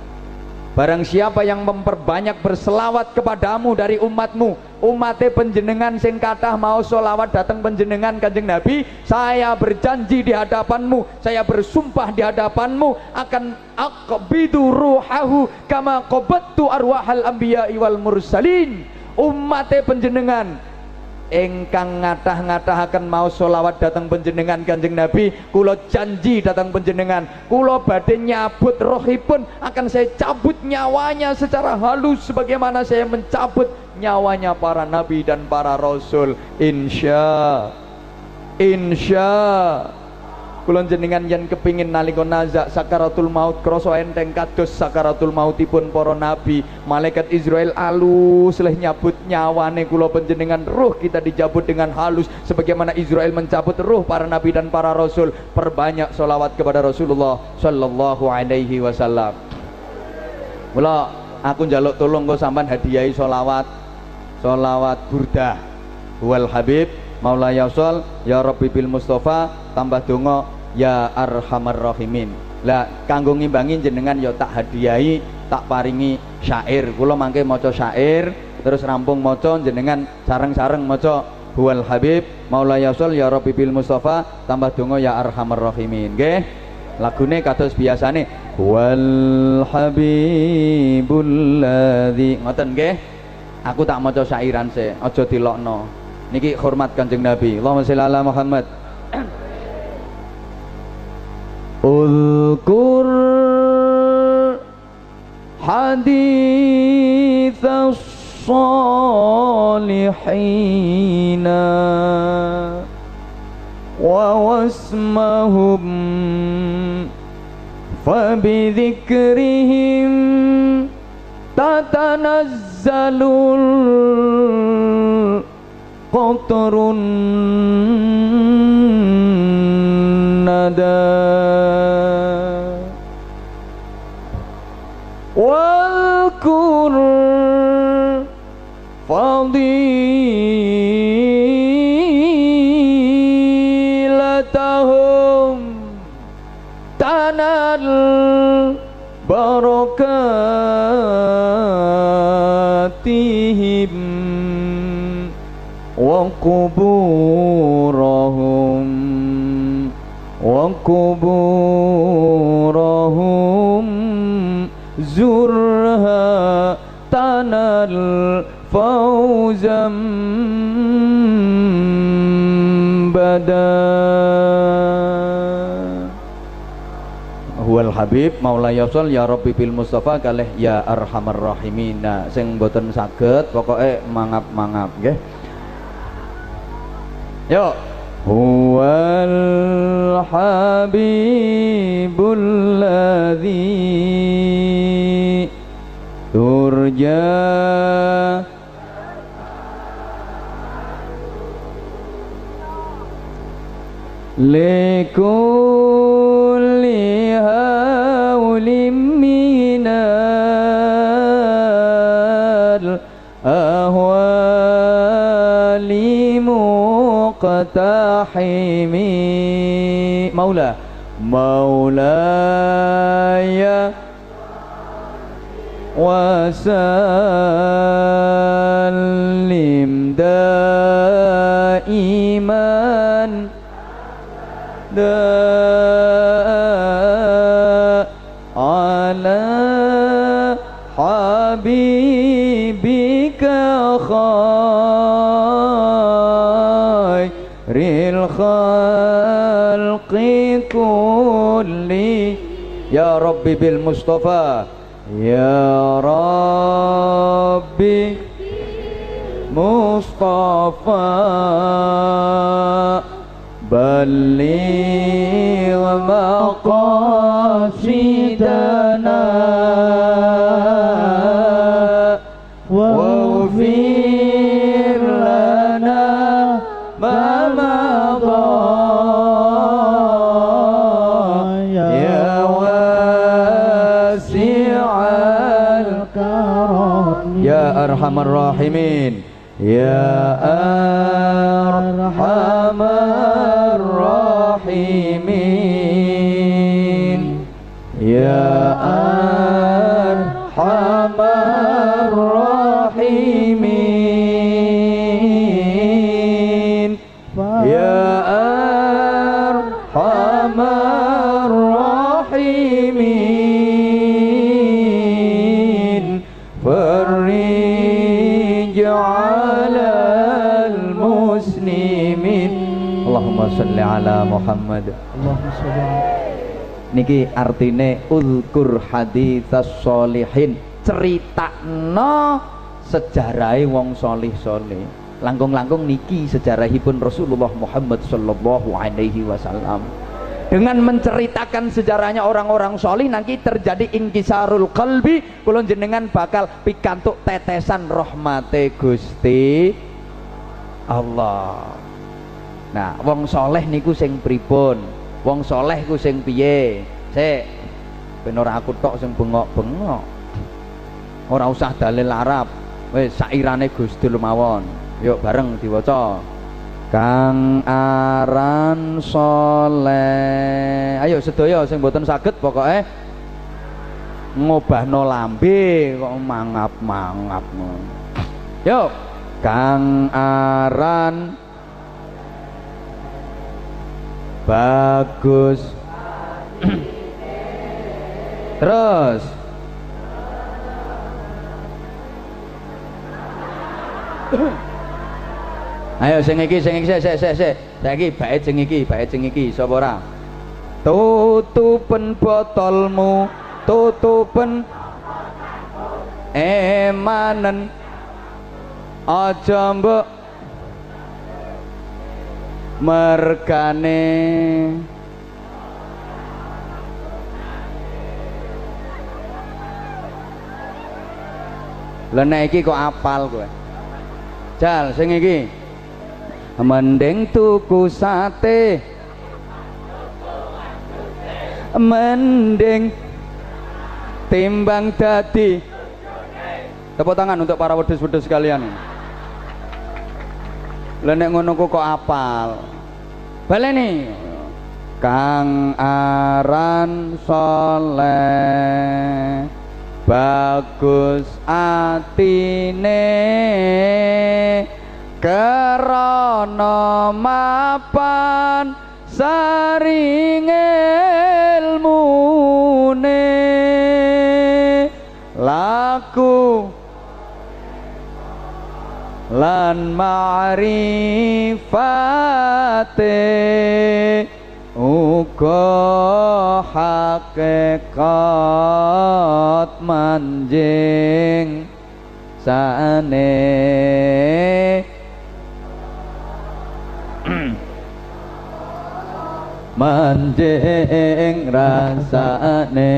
Barang siapa yang memperbanyak berselawat kepadamu dari umatmu, umate penjenengan sing kathah mau selawat datang penjenengan Kanjeng Nabi, saya berjanji di hadapanmu, saya bersumpah di hadapanmu akan aqbidu ruhahu kama qabattu arwahal anbiya'i wal mursalin. Umate penjenengan engkang ngatah-ngatah akan mau solawat datang penjenengan Kanjeng Nabi, kulo janji datang penjenengan, kulo badai nyabut rohipun, akan saya cabut nyawanya secara halus sebagaimana saya mencabut nyawanya para nabi dan para rasul. Insya kulo jenengan yang kepingin nalika nazak sakaratul maut kroso enteng kados sakaratul mautipun para nabi, malaikat Israel alus leh nyabut nyawane kulo penjenengan, ruh kita dijabut dengan halus sebagaimana Israel mencabut ruh para nabi dan para rasul. Perbanyak sholawat kepada Rasulullah sallallahu alaihi wasallam. Mula aku njaluk tolong kok sampean hadiahi sholawat, sholawat burdah wal habib maula yasol ya rabbi bil mustofa tambah donga ya arhamar rahimin. Lah kanggo ngimbangi jenengan ya tak hadiahi, tak paringi syair. Kula mangke maca syair terus rampung maca jenengan sareng-sareng maca huwal habib maula yasul ya rabbi bil mustafa tambah donga ya arhamar rahimin nggih lagune kados biasane huwal habibul ladzi ngoten nggih aku tak maca syairan se aja dilokno niki hormat Kanjeng Nabi Allahumma shalli ala Muhammad Uzkur hadithas salihina wa wasmahum fabidhikrihim tatanazzalul qatrun nada walkur fadilatahum tanal barakatihim wa quburahum zurha tanal fauzam bada huwal habib maula yasol ya rabbi bil mustafa kalih ya arhamar rahimin sing mboten saged pokoke mangap-mangap nggih yo huwal habibul ladzi turja likulli hawlim minal ahwali muqtahimi maulaya wasallim daiman ala habibika khairil khalqi kulli ya rabbi bil mustafa ya Rabbi Mustafa balligh maqasidana waghfir lana ma arhamar rahimin ya arhamar rahimin ya arhamar rahimin ya arhamar rahimin Allahumma sholli ala Muhammad. Allahumma sholli. Niki artine ulkur haditsas sholihin, critakno sejarahe wong saleh-saleh. Langkung-langkung niki sejarahipun Rasulullah Muhammad sallallahu alaihi wasallam. Dengan menceritakan sejarahnya orang-orang sholih nanti terjadi inkisarul qalbi kula jenengan bakal pikantuk tetesan rahmate Gusti Allah. Nah, wong soleh niku sing pripun? Wong soleh ku sing piye? Sik. Ben ora aku tok sing bengok-bengok. Ora usah dalil Arab. Wis sairane Gusdul mawon. Yuk bareng diwaca. Kang aran soleh. Ayo sedaya sing mboten saged pokoke ngobahno lambe kok mangap-mangap. Yuk, kang aran bagus. Terus ayo sing iki bait sing iki sapa ora? Tutupen botolmu, tutupen emanen, aja mbok mergane lene iki kok apal kowe. Jal sing iki mending tuku sate, mending timbang dadi. Tepuk tangan untuk para wedhus-wedhus sekalian. Lenek ngono kok apal. Baleni kang aran soleh, bagus atine, kerana mapan saring ilmune, laku lan ma'rifate uga hakikat manjing sane. Manjing rasane.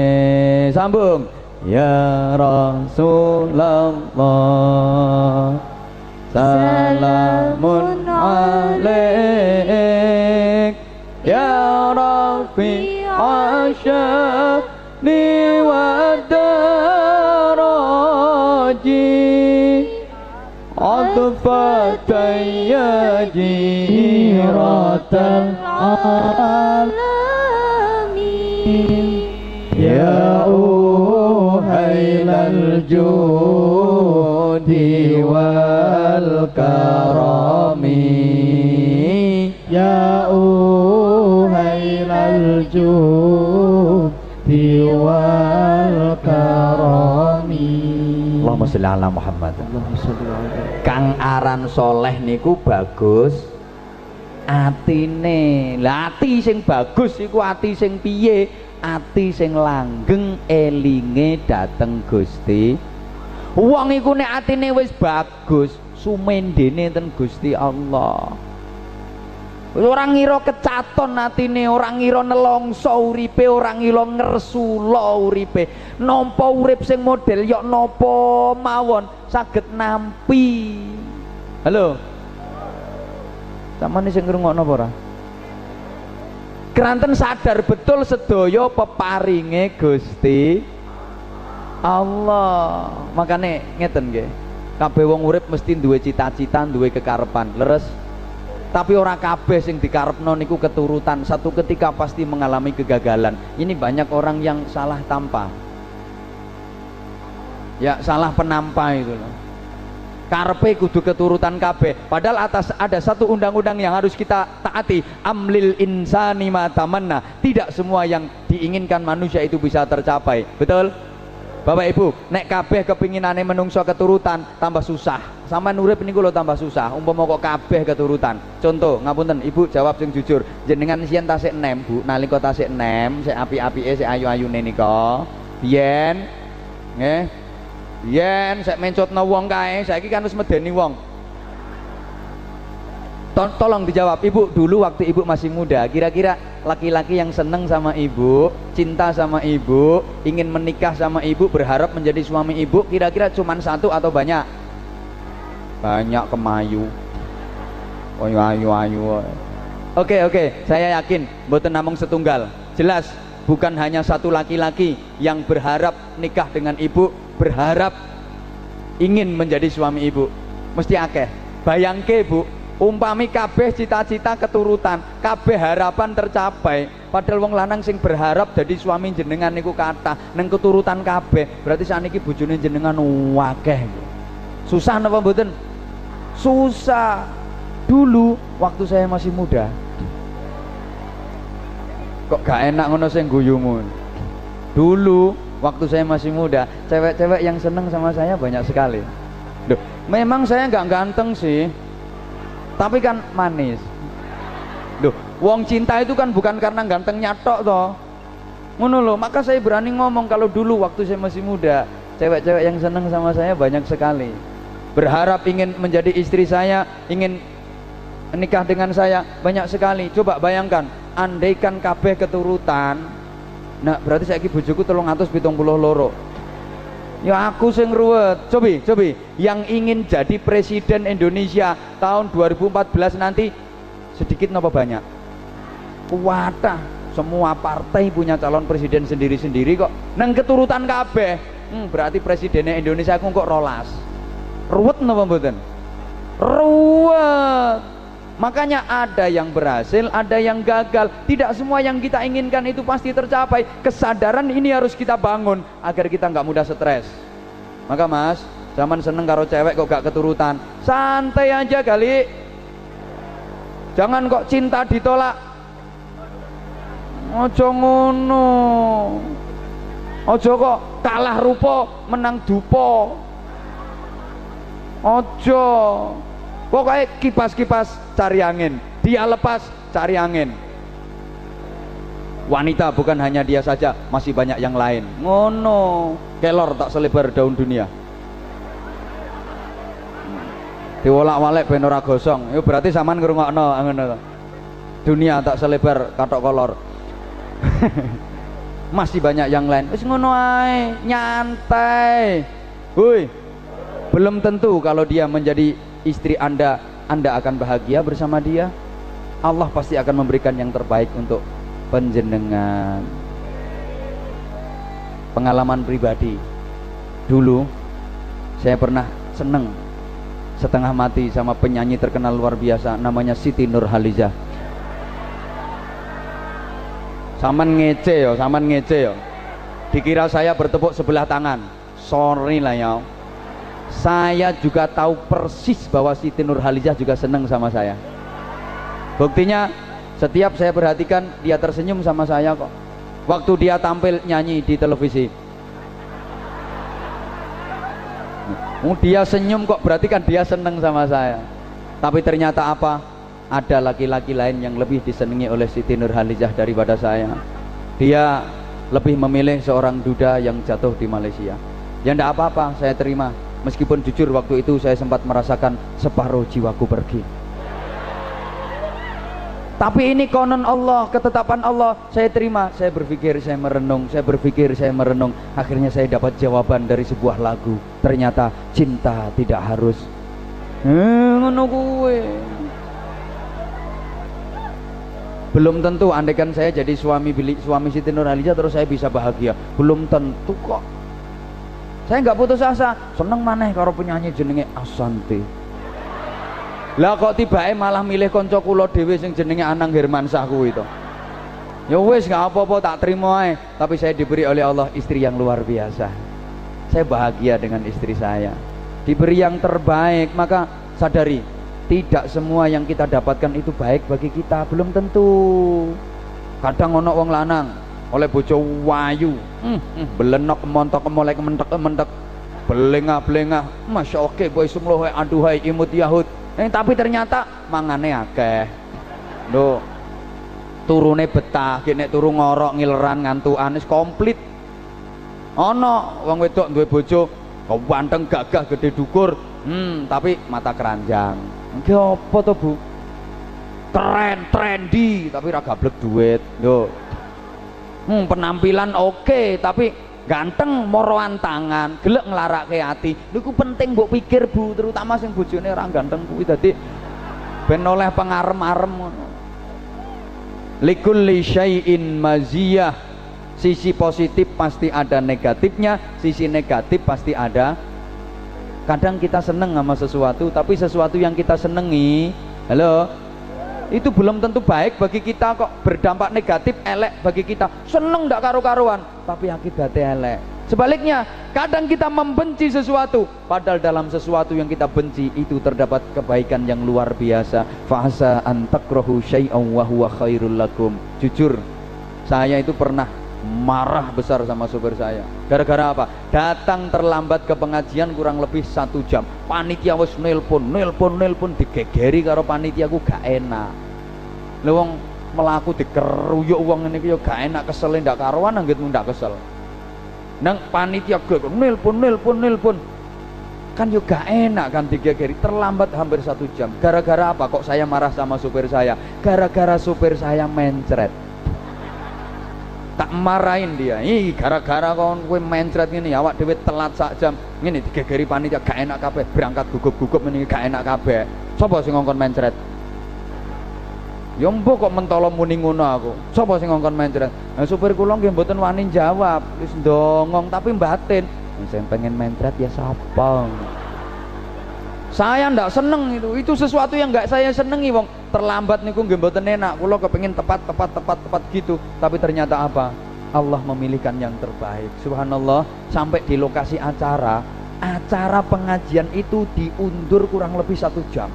Sambung ya Rasulullah, salamun alaik ya Rabbi asyani wa daraji, adfatai ya jiratal alamin, ya uhailal judi wal karami, ya uhailal judi wal karami. Allahumma sholli ala Muhammad. Kang aran soleh niku bagus atine. Lah ati sing bagus iku ati sing piye? Ati sing langgeng elinge dateng Gusti. Wong iku nek atine wis bagus, sumendene ten Gusti Allah. Ora ngira kecaton atine, ora ngira nelongso uripe, ora ngira ngresula uripe. Nampa urip sing model yok napa mawon saged nampi. Halo. Samane sing ngrungokno apa ora? Keranten sadar betul sedoyo peparinge Gusti Allah. Makane ngeten nggih, kabeh wong urip mesti duwe cita-cita, duwe kekarepan, leres. Tapi ora kabeh sing dikarepno niku keturutan, satu ketika pasti mengalami kegagalan. Ini banyak orang yang salah tampa, ya salah penampa itu loh. Karpe kudu keturutan kabeh, padahal atas ada satu undang-undang yang harus kita taati. Amlil insani ma tamanna, tidak semua yang diinginkan manusia itu bisa tercapai. Betul Bapak Ibu, nek kabeh kepinginane menungso keturutan tambah susah. Sama nurip niku lho tambah susah umpama kok kabeh keturutan. Contoh ngapunten Ibu, jawab sing jujur. Jenengan siyen tasik 6 Bu, nalika tasik 6 sik apik-apike sik ayu-ayune nika. Biyen nggih, yen saya mencotno wong kae, saiki kan wis medeni wong. Tolong dijawab Ibu, dulu waktu Ibu masih muda, kira-kira laki-laki yang seneng sama Ibu, cinta sama Ibu, ingin menikah sama Ibu, berharap menjadi suami Ibu, kira-kira cuman satu atau banyak? Banyak kemayu. Ayo. Oke, saya yakin mboten namung setunggal. Jelas bukan hanya satu laki-laki yang berharap nikah dengan Ibu, berharap ingin menjadi suami Ibu, mesti akeh. Bayangke Bu, umpami kabeh cita-cita keturutan, kabeh harapan tercapai, padahal wong lanang sing berharap jadi suami jenengan niku kathah neng keturutan kabeh, berarti saniki bojone jenengan akeh. Susah napa mboten? Susah. Dulu waktu saya masih muda kok gak enak ngono sing guyumu. Dulu waktu saya masih muda, cewek-cewek yang seneng sama saya banyak sekali. Duh, memang saya gak ganteng sih, tapi kan manis. Duh, wong cinta itu kan bukan karena gantengnya tok toh. Ngono lho, maka saya berani ngomong kalau dulu waktu saya masih muda, cewek-cewek yang seneng sama saya banyak sekali. Berharap ingin menjadi istri saya, ingin nikah dengan saya banyak sekali. Coba bayangkan, andaikan kabeh keturutan, nah berarti saiki bojoku 372. Ya aku sing ruwet. Cobi yang ingin jadi presiden Indonesia tahun 2014 nanti sedikit napa banyak? Kuatah, semua partai punya calon presiden sendiri-sendiri kok. Nang keturutan kabeh. Berarti presidennya Indonesia aku kok rolas. Ruwet napa mboten? Ruwet. Makanya ada yang berhasil, ada yang gagal. Tidak semua yang kita inginkan itu pasti tercapai. Kesadaran ini harus kita bangun agar kita nggak mudah stres. Maka mas, zaman seneng karo cewek kok gak keturutan, santai aja kali. Jangan kok cinta ditolak. Ojo ngono, ojo kok kalah rupo menang dupo. Ojo. Pokoknya kipas-kipas cari angin, dia lepas cari angin. Wanita bukan hanya dia saja, masih banyak yang lain. Ngono, kelor tak selebar daun dunia. Diwolak-walek ben ora gosong. Yo berarti sampean ngrungokno ngono. Dunia tak selebar katok kolor. Masih banyak yang lain. Wis ngono ae, nyantai. Woi. Belum tentu kalau dia menjadi istri anda akan bahagia bersama dia. Allah pasti akan memberikan yang terbaik untuk penjenengan. Pengalaman pribadi, dulu saya pernah seneng setengah mati sama penyanyi terkenal luar biasa namanya Siti Nurhalizah. Saman ngece yo. Dikira saya bertepuk sebelah tangan, sorry lah ya. Saya juga tahu persis bahwa Siti Nurhalizah juga seneng sama saya. Buktinya setiap saya perhatikan dia tersenyum sama saya kok. Waktu dia tampil nyanyi di televisi, dia senyum kok, berarti kan dia seneng sama saya. Tapi ternyata apa? Ada laki-laki lain yang lebih disenangi oleh Siti Nurhalizah daripada saya. Dia lebih memilih seorang duda yang jatuh di Malaysia. Ya enggak apa-apa, saya terima. Meskipun jujur waktu itu saya sempat merasakan separuh jiwaku pergi. Tapi ini konon Allah, ketetapan Allah, saya terima. Saya berpikir, saya merenung. Akhirnya saya dapat jawaban dari sebuah lagu. Ternyata cinta tidak harus. Ngono kuwe. Belum tentu andaikan saya jadi suami Siti Nurhalizah terus saya bisa bahagia. Belum tentu kok. Saya nggak putus asa, seneng maneh karo penyanyi jenenge Ashanti. Lah kok tibae malah milih kanca kula dhewe sing jenenge Anang Hermansyah kuwi to. Ya wis nggak apa-apa, tak trimo ae, tapi saya diberi oleh Allah istri yang luar biasa. Saya bahagia dengan istri saya. Diberi yang terbaik, maka sadari, tidak semua yang kita dapatkan itu baik bagi kita, belum tentu. Kadang ono wong lanang oleh bojo wayu, belenok montok molek mentek, belengah, masya oke, boy sumlohe, aduhai imut yahud. Tapi ternyata mangane akeh, do turune betah, kene turu ngorok ngileran ngantukan, wis komplit. Ono wong wedok duwe bojo, ganteng gagah gede dukur, tapi mata keranjang. Nggih apa to Bu? Keren, trendy, tapi ra gablek duit, do. Penampilan oke, tapi ganteng moroan tangan, gelek ngelarak ke hati. Niku penting mbok pikir Bu, terutama sing bojone ora ganteng kuwi dadi ben oleh pengarem-arem ngono. Likulli syai'in maziyah. Sisi positif pasti ada negatifnya, sisi negatif pasti ada. Kadang kita seneng sama sesuatu, tapi sesuatu yang kita senengi, halo, itu belum tentu baik bagi kita kok, berdampak negatif, elek bagi kita. Seneng ndak karu-karuan tapi akibatnya elek. Sebaliknya, kadang kita membenci sesuatu, padahal dalam sesuatu yang kita benci itu terdapat kebaikan yang luar biasa. Fa'asa an takrahu syai'an wa huwa khairul lakum. Jujur, Saya itu pernah marah besar sama supir saya. Gara-gara apa? Datang terlambat ke pengajian kurang lebih 1 jam. Panitia wis nelpon digegeri karo panitia, aku gak enak. Lha wong mlaku dikeruyuk wong ngene iki ya gak enak, kesel ndak karuan anggitmu ndak kesel. Nang panitia nelpon. Kan yo gak enak kan digegeri, terlambat hampir 1 jam. Gara-gara apa kok saya marah sama supir saya? Gara-gara supir saya mencret. Tak marahin dia, ih gara-gara kon kowe mencret ngene awak dhewe telat sak jam ngene digegeri panitia gak enak kabeh, berangkat gugup-gugup ngene gak enak kabeh. Sapa sing ngongkon mencret? Ya mbok kok mentolo muni ngono aku. Sapa sing ngongkon mencret? Nah, supir kula nggih mboten wani jawab, wis ndongong tapi batin. Sing pengen mencret ya sapa? Saya ndak seneng itu sesuatu yang nggak saya senengi wong. Terlambat niku nggih mboten enak, kula kepengin tepat gitu, tapi ternyata apa? Allah memilihkan yang terbaik. Subhanallah, sampai di lokasi acara pengajian itu diundur kurang lebih 1 jam.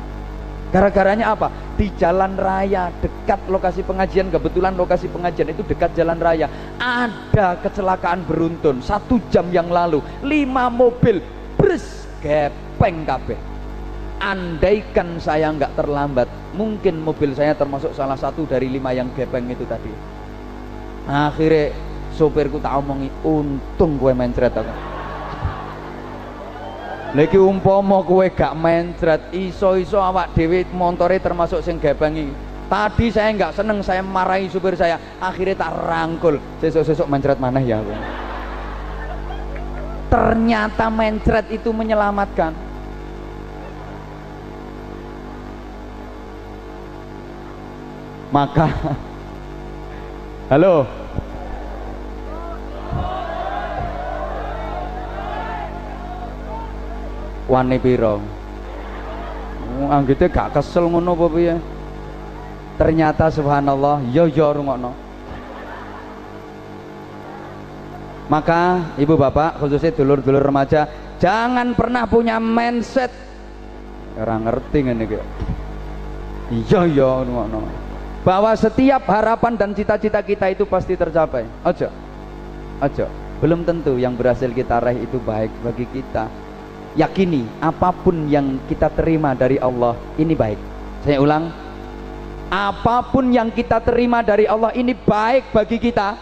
Gara-garanya apa? Di jalan raya dekat lokasi pengajian, kebetulan lokasi pengajian itu dekat jalan raya, ada kecelakaan beruntun 1 jam yang lalu. 5 mobil bres gepeng kabeh. Andaikan saya nggak terlambat, mungkin mobil saya termasuk salah satu dari 5 yang gepeng itu tadi. Akhirnya sopirku tak omongi, untung gue mencret aku. Lagi umpama gue gak mencret, iso-iso awak dhewe montore termasuk sing gepengi. Tadi saya nggak seneng, saya marahi supir saya, akhirnya tak rangkul. Sesuk-sesuk mencret maneh ya aku. Ternyata mencret itu menyelamatkan. Maka halo, wani piro anggite gak kesel ngono apa piye? Ternyata subhanallah, yo rungokno. Maka ibu bapak, khususnya dulur-dulur remaja, jangan pernah punya mindset ora ngerti ngene iki. Yo rungokno. Bahwa setiap harapan dan cita-cita kita itu pasti tercapai. Ojo. Belum tentu yang berhasil kita raih itu baik bagi kita. Yakini apapun yang kita terima dari Allah ini baik. Saya ulang, apapun yang kita terima dari Allah ini baik bagi kita.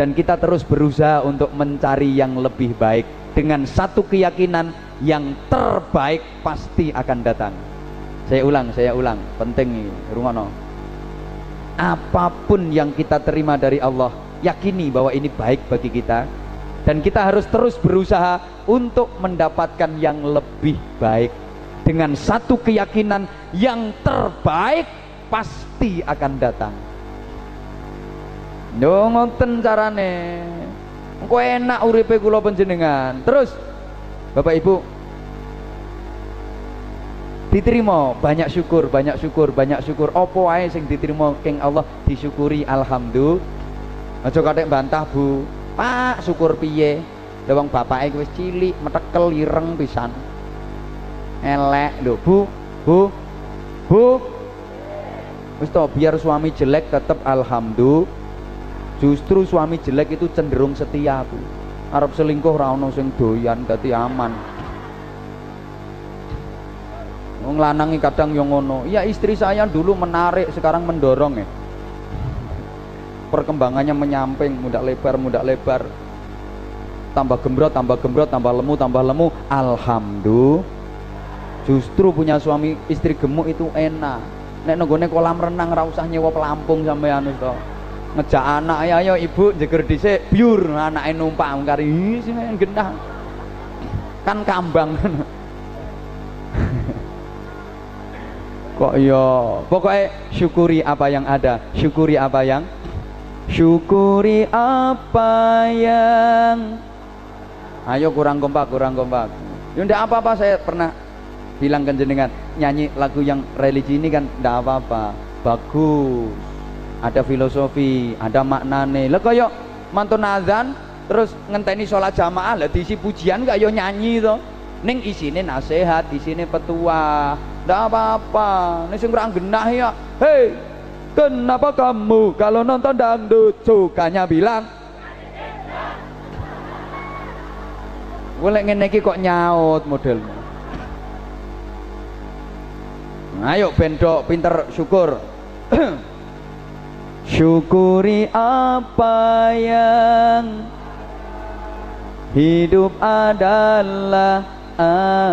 Dan kita terus berusaha untuk mencari yang lebih baik, dengan satu keyakinan yang terbaik pasti akan datang. Saya ulang, penting ini, rungono. Apapun yang kita terima dari Allah, yakini bahwa ini baik bagi kita, dan kita harus terus berusaha untuk mendapatkan yang lebih baik, dengan satu keyakinan yang terbaik pasti akan datang. Yo ngoten carane. Engko enak uripe kula panjenengan. Terus Bapak Ibu diterima, banyak syukur. Opo wae sing diterima King Allah disyukuri, alhamdulillah. Aja kathek bantah, Bu. Pak, syukur piye? Lah wong bapake wis cilik, metekel ireng pisan. Elek lho, Bu. Wis to, biar suami jelek tetep alhamdulillah. Justru suami jelek itu cenderung setia, Bu. Arep selingkuh ra ono sing doyan, dadi aman. Nglanangi kadang yo ngono. Ya istri saya dulu menarik, sekarang mendorong ya. Perkembangannya menyamping, mudah lebar. Tambah gembrot, tambah lemu. Alhamdulillah. Justru punya suami istri gemuk itu enak. Nek nenggone kolam renang ra usah nyewa pelampung sampean to. Ngejak anak ya, ayo Ibu jeger dhisik, biur anake numpak kari sing genah. Kan kambang. Kok yo, pokoknya syukuri apa yang ayo kurang kompak. Ya ndak apa-apa, saya pernah bilang ke jenengan nyanyi lagu yang religi ini kan ndak apa-apa, bagus, ada filosofi, ada maknane. Lha koyo mantun azan terus ngenteni sholat jamaah, lha diisi pujian gak yo nyanyi to. Ning isine nasihat, isine petua. Ndak apa-apa, nek sing ora genah ya. Hei, Kenapa kamu kalau nonton dangdut sukanya bilang boleh ngene iki kok nyaut modelnya? Ayo bendok pinter syukur. Syukuri apa yang hidup adalah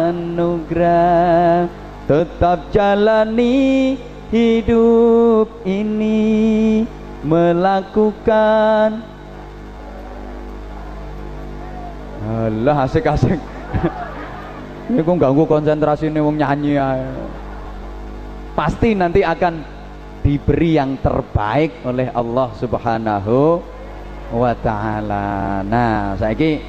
anugerah, tetap jalani hidup ini, melakukan. Alah asik-asik. Ini kok ganggu konsentrasi nih wong nyanyi. Pasti nanti akan diberi yang terbaik oleh Allah Subhanahu wa Ta'ala. Nah, saiki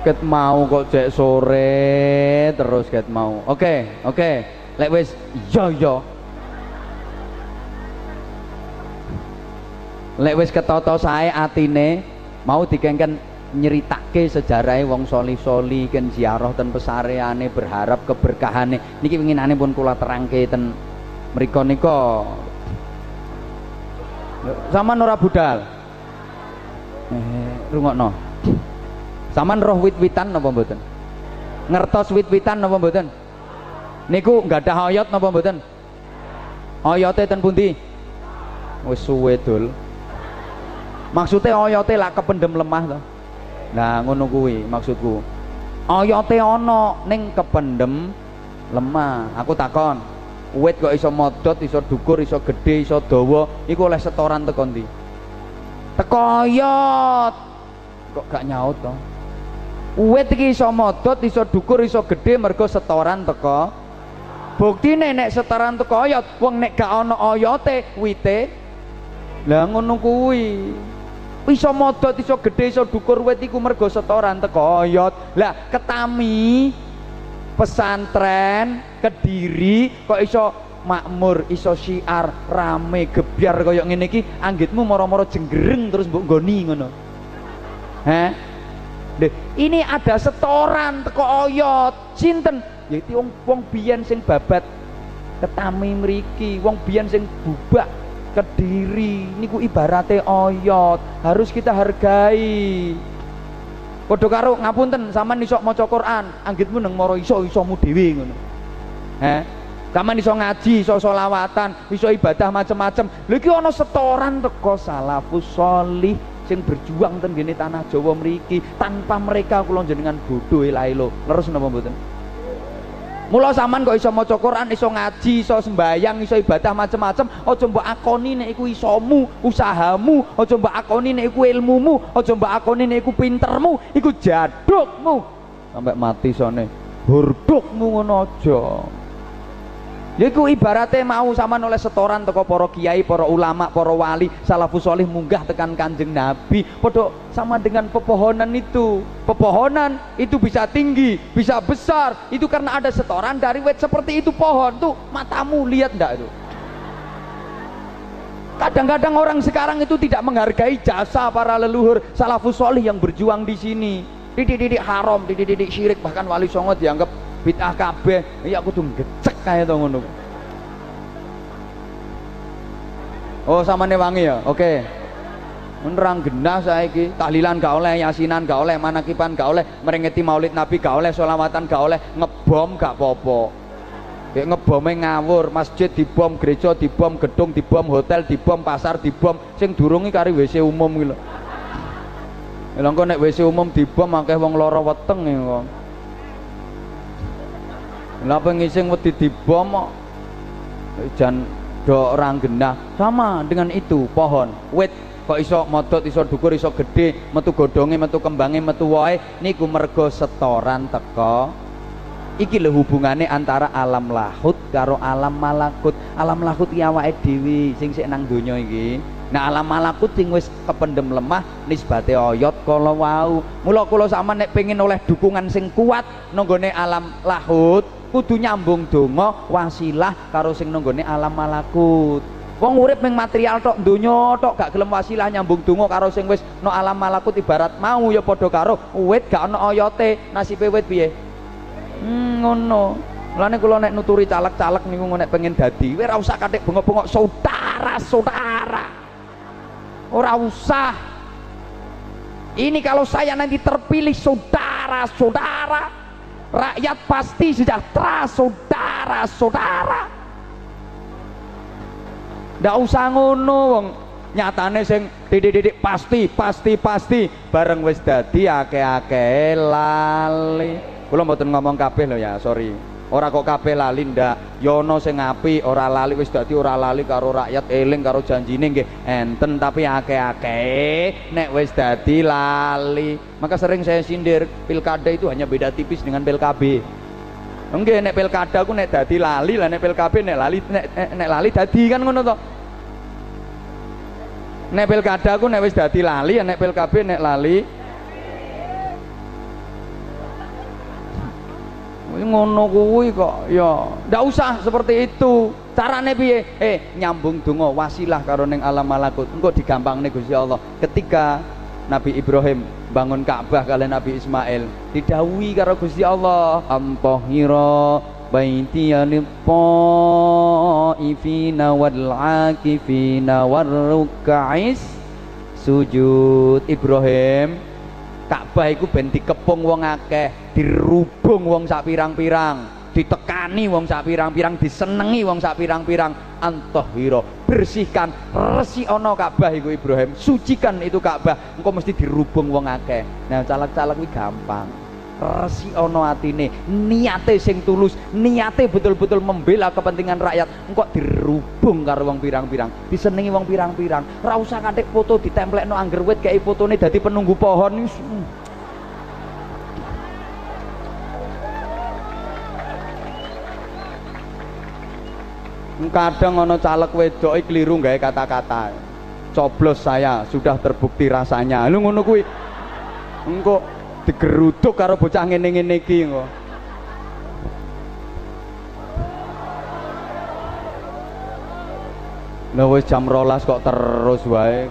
ket mau kok cek sore terus ket mau. Oke. Lek wis yo. Lek wis ketoto sae atine mau dikengken nyeritake sejarah wong soli-soli ken ziarah ten pesareane berharap keberkahane. Niki winginane pun kula terangke ten mriku nika. Sampeyan ora budal. Rungokno. Saman roh wit-witan napa mboten? Ngertos wit-witan napa mboten? Niku nggadah oyot napa mboten? Oyote ten pundi? Wis suwe, Dul. Maksude oyote lak kependem lemah to. Nah, ngono kuwi maksudku. Oyote ana ning kependem lemah. Aku takon, wit kok iso modot, iso dukur, iso gedhe, iso dawa, iku oleh setoran teko ndi? Teko oyot. Kok gak nyaut to? Uwit iki iso modot, iso dukur, iso gede mergo setoran teko. Buktine nek setoran teko oyot, wong nek gak ana oyote wite. Lah ngono kuwi. Iso modot, iso gede, iso dukur wit iku mergo setoran teko oyot. Lah ketami pesantren Kediri kok iso makmur, iso syiar, rame gebyar kaya ngene iki, anggitmu moro-moro jenggereng terus mbok nggoni ngono. Ini ada setoran teko oyot sinten? Yaitu wong biyen sing babat ketami mriki, wong biyen sing bubak Kediri niku ibarate oyot, harus kita hargai. Padha karo ngapunten sampean iso maca Quran, anggitmu nang mara iso-isomu dhewe ngono. Sampean iso ngaji, iso selawatan, iso ibadah macam-macam. Lha iki ana setoran teko salafus sholih yang berjuang ten gini tanah Jawa mriki, tanpa mereka kula jenengan bodho ilahi lho. Leres napa mboten? Mula sampean kok iso maca Quran, iso ngaji, iso sembayang, iso ibadah macam-macam, aja mbok akoni nek iku isomu, usahamu, aja mbok akoni nek iku ilmumu, aja mbok akoni nek iku pintermu, iku jadukmu. Sampai mati sone hurdukmu ngono aja. Iku ibarate mau sampean oleh setoran teko para kiai, para ulama, para wali, salafus sholih munggah tekan Kanjeng Nabi. Padha sama dengan pepohonan itu. Pepohonan itu bisa tinggi, bisa besar. Itu karena ada setoran dari wit seperti itu pohon. Tuh, matamu lihat ndak itu? Kadang-kadang orang sekarang itu tidak menghargai jasa para leluhur salafus sholih yang berjuang di sini. Dididik haram, dididik syirik, bahkan wali songo dianggap bid'ah kabeh. Iya aku tuh ngecek kaya to ngono. Oh samane wangi ya. Oke. Menerang genah saiki, tahlilan gak oleh, yasinan gak oleh, manakipan gak oleh, merengeti maulid Nabi gak oleh, selawatan gak oleh, ngebom gak apa-apa. Kayak ngebome ngawur, masjid dibom, gereja dibom, gedung dibom, hotel dibom, pasar dibom, sing durungi kari WC umum iki lho. Lah engko nek WC umum dibom akeh wong lara weteng ya. Lah pengising wedi dibom kok jan do orang genah. Sama dengan itu pohon wit kok iso modot, iso dukur, iso gede, metu godhonge, metu kembange, metu wae niku mergo setoran teko. Iki lho hubungane antara alam lahut karo alam malakut. Alam lahut iki awake dhewe sing sik nang donya iki. Nah alam malakut sing wis kependem lemah nisbate oyot kala wau. Mula kula sampeyan nek pengin oleh dukungan sing kuat nanggone alam lahut kudu nyambung donga wasilah karo sing nanggone alam malakut. Wong urip ming material tok, donya tok, gak gelem wasilah nyambung donga karo sing wis no alam malakut. Ibarat mau ya padha karo wit gak ana oyote, nasibe wit piye? ngono. Lane kula nek nuturi caleg-caleg niku nek pengen dadi, kowe ora usah katik bengok-bengok saudara-saudara. Ora usah. Ini kalau saya nanti terpilih saudara-saudara, rakyat pasti sejahtera saudara-saudara. Ndak usah ngono wong. Nyatane sing didik-didik pasti bareng wis dadi akeh-akeh lali. Kula mboten ngomong kabeh lho ya, sorry. Ora kok kabeh lali ndak, yono sing apik ora lali wis dadi ora lali karo rakyat, eling karo janjine nggih enten, tapi akeh-akeh nek wis dadi lali. Maka sering saya sindir, pilkada itu hanya beda tipis dengan pilkab. Nggih nek pilkada ku nek dadi lali, lah nek pilkab nek lali nek lali dadi kan ngono to. Nek pilkada ku nek wis dadi lali, nek pilkab nek lali ngono kuwi kok ya. Ndak usah seperti itu. Carane piye? Nyambung donga wasilah karo ning alam malakut. Engko digampangne Gusti Allah. Ketika Nabi Ibrahim bangun Ka'bah kalian Nabi Ismail, didhawuhi karo Gusti Allah, "Ampohira baitiya lipoifina wal akifina waruka'is sujud." Ibrahim, Ka'bah iku ben dikepung wong akeh, dirubung wong sak pirang-pirang, ditekani wong sak pirang-pirang, disenengi wong sak pirang-pirang. Antahira, bersihkan, resikono Ka'bah iku Ibrahim, sucikan itu Ka'bah. Engko mesti dirubung wong akeh. Nah, caleg-caleg kuwi gampang. Resikono atine, niate sing tulus, niate betul-betul membela kepentingan rakyat. Engko dirubung karo wong pirang-pirang, disenengi wong pirang-pirang. Ora usah katik foto ditemplekno angger wit kaya fotone dadi penunggu pohon. Kadang ono caleg wedok keliru nggawe kata-kata, coblos saya sudah terbukti rasanya. Lu ngono kuwi engko digeruduk karo bocah ngene-ngene iki engko. Lah wis jam 12 kok terus wae.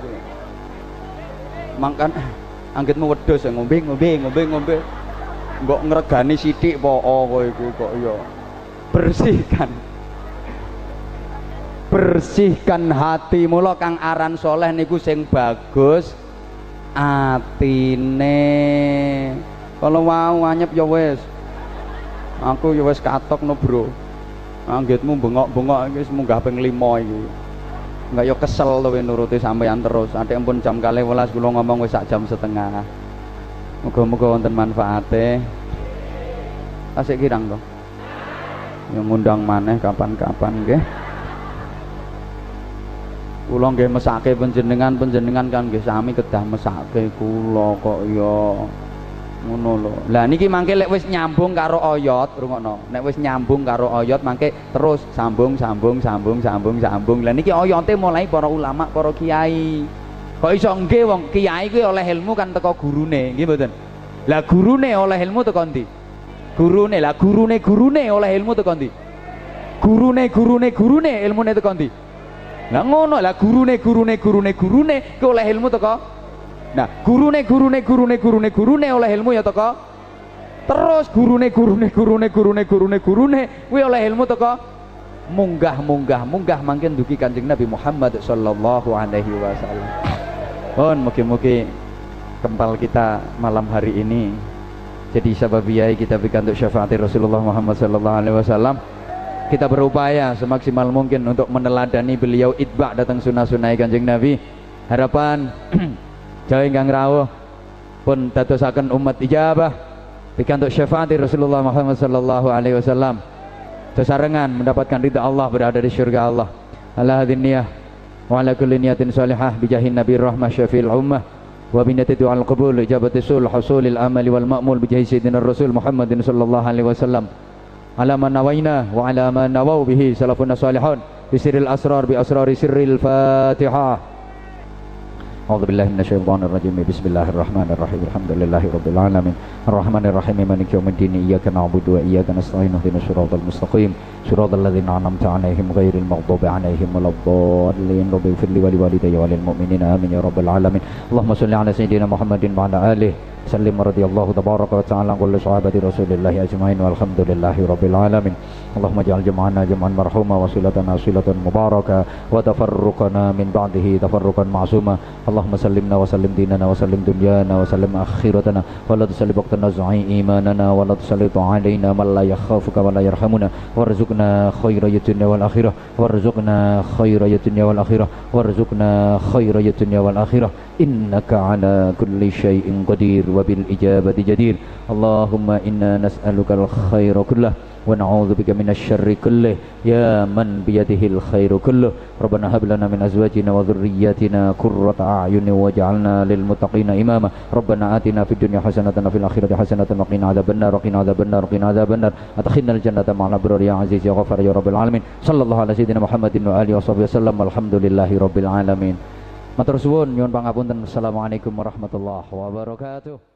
Mangkan anggitmu wedhus ngombe. Mbok ngregani sithik poko kowe iki kok ya. Bersihkan hati mula kang aran soleh niku sing bagus atine. Kalau mau anyep ya wis, aku ya wis katok no bro. Anggitmu bengok-bengok iki munggah ping 5 iki. Enggak ya kesel to nuruti sampean terus. Adik ampun jam 12 kula ngomong wis sak jam setengah. Muga-muga wonten manfaate. Asik kirang to. Ya ngundang maneh kapan-kapan nggih. Kula nggih mesake panjenengan kan nggih sami kedah mesake kula kok ya ngono lho. Lah niki mangke lek wis nyambung karo oyot, rungokno. Nek wis nyambung karo oyot mangke terus sambung. Lah niki oyote mulai para ulama, para kiai. Kok iso nggih wong kiai kuwi oleh ilmu kan teko gurune, nggih mboten? Lah gurune oleh ilmu teko ndi? Gurune, lah gurune oleh ilmu teko ndi? Gurune ilmune teko ndi? Lah ngono lah gurune ki oleh ilmu teko. Nah, gurune oleh ilmu ya teko. Terus gurune kuwi oleh ilmu teko. Munggah mangke dugi Kanjeng Nabi Muhammad sallallahu alaihi wasallam. Pun mugi-mugi kempal kita malam hari ini. Jadi sababiyah kita pikantuk syafaat Rasulullah Muhammad sallallahu alaihi wasallam. Kita berupaya semaksimal mungkin untuk meneladani beliau itba datang sunah-sunah Kanjeng Nabi. Harapan jawi ingkang rawuh pun dadosaken umat ijabah pikantuk syafaat Rasulullah Muhammad sallallahu alaihi wasallam. Sesarengan mendapatkan ridha Allah, berada di syurga Allah. Ala hadzin niyah wa ala kulli niyatin shalihah bi jahin nabi rahmah syafiil ummah wa bi niyyati du'al qabul ijabati sul husulil amali wal ma'mul bi jahi sayyidina Rasul Muhammadin sallallahu alaihi wasallam. Alama nawaina wa alama nawaw bihi salafuna salihun bisiril asrar bi asrari sirril fatihah. A'udzu billahi minasyaitonir rajim. Bismillahirrahmanirrahim. Alhamdulillahirabbil alamin. Arrahmanirrahim. Maliki yaumiddin. Iyyaka na'budu wa iyyaka nasta'in. Ihdinas siratal mustaqim. Siratal ladzina an'amta 'alaihim ghairil maghdubi 'alaihim waladdallin. Rabbighfirli wa liwalidayya wa lil mu'minina amin ya rabbal alamin. Allahumma shalli 'ala sayyidina Muhammadin wa 'ala alihi sallim radhiyallahu tabaraka wa ta'ala kulli sahabati rasulillahi ajmain walhamdulillahi rabbil alamin. Allahumma ja'al jama'ana jama'an marhuma wa silatana silatan mubaraka wa tafarruqana min ba'dihi tafarruqan ma'suma. Allahumma sallimna wa sallim dinana wa sallim dunyana wa sallim akhiratana wa la tusalli baqtana zu'i imanana wa la tusallit 'alaina man la yakhafuka wa la yarhamuna warzuqna khayra dunya wal akhirah warzuqna khayra dunya wal akhirah warzuqna khayra dunya wal akhirah innaka 'ala kulli syai'in qadir wa bil ijabati jadir. Allahumma inna nas'alukal khayra kullah wa na'udzubika minasyarri kullih ya man biyadihil khairu kulluh. Rabbana hab lana min azwajina wa dhurriyyatina qurrata a'yunin waj'alna lil muttaqina imama. Rabbana atina fid dunya hasanatan wa fil akhirati hasanatan wa qina adzabannar qina adzabannar qina adzabannar adkhilnal jannata ma'al abrar ya aziz ya ghafar ya rabbil alamin. Sallallahu alaihi sayyidina Muhammadin wa alihi washabihi wasallam walhamdulillahi rabbil alamin. Matur suwun nyuwun pangapunten. Assalamualaikum warahmatullahi wabarakatuh.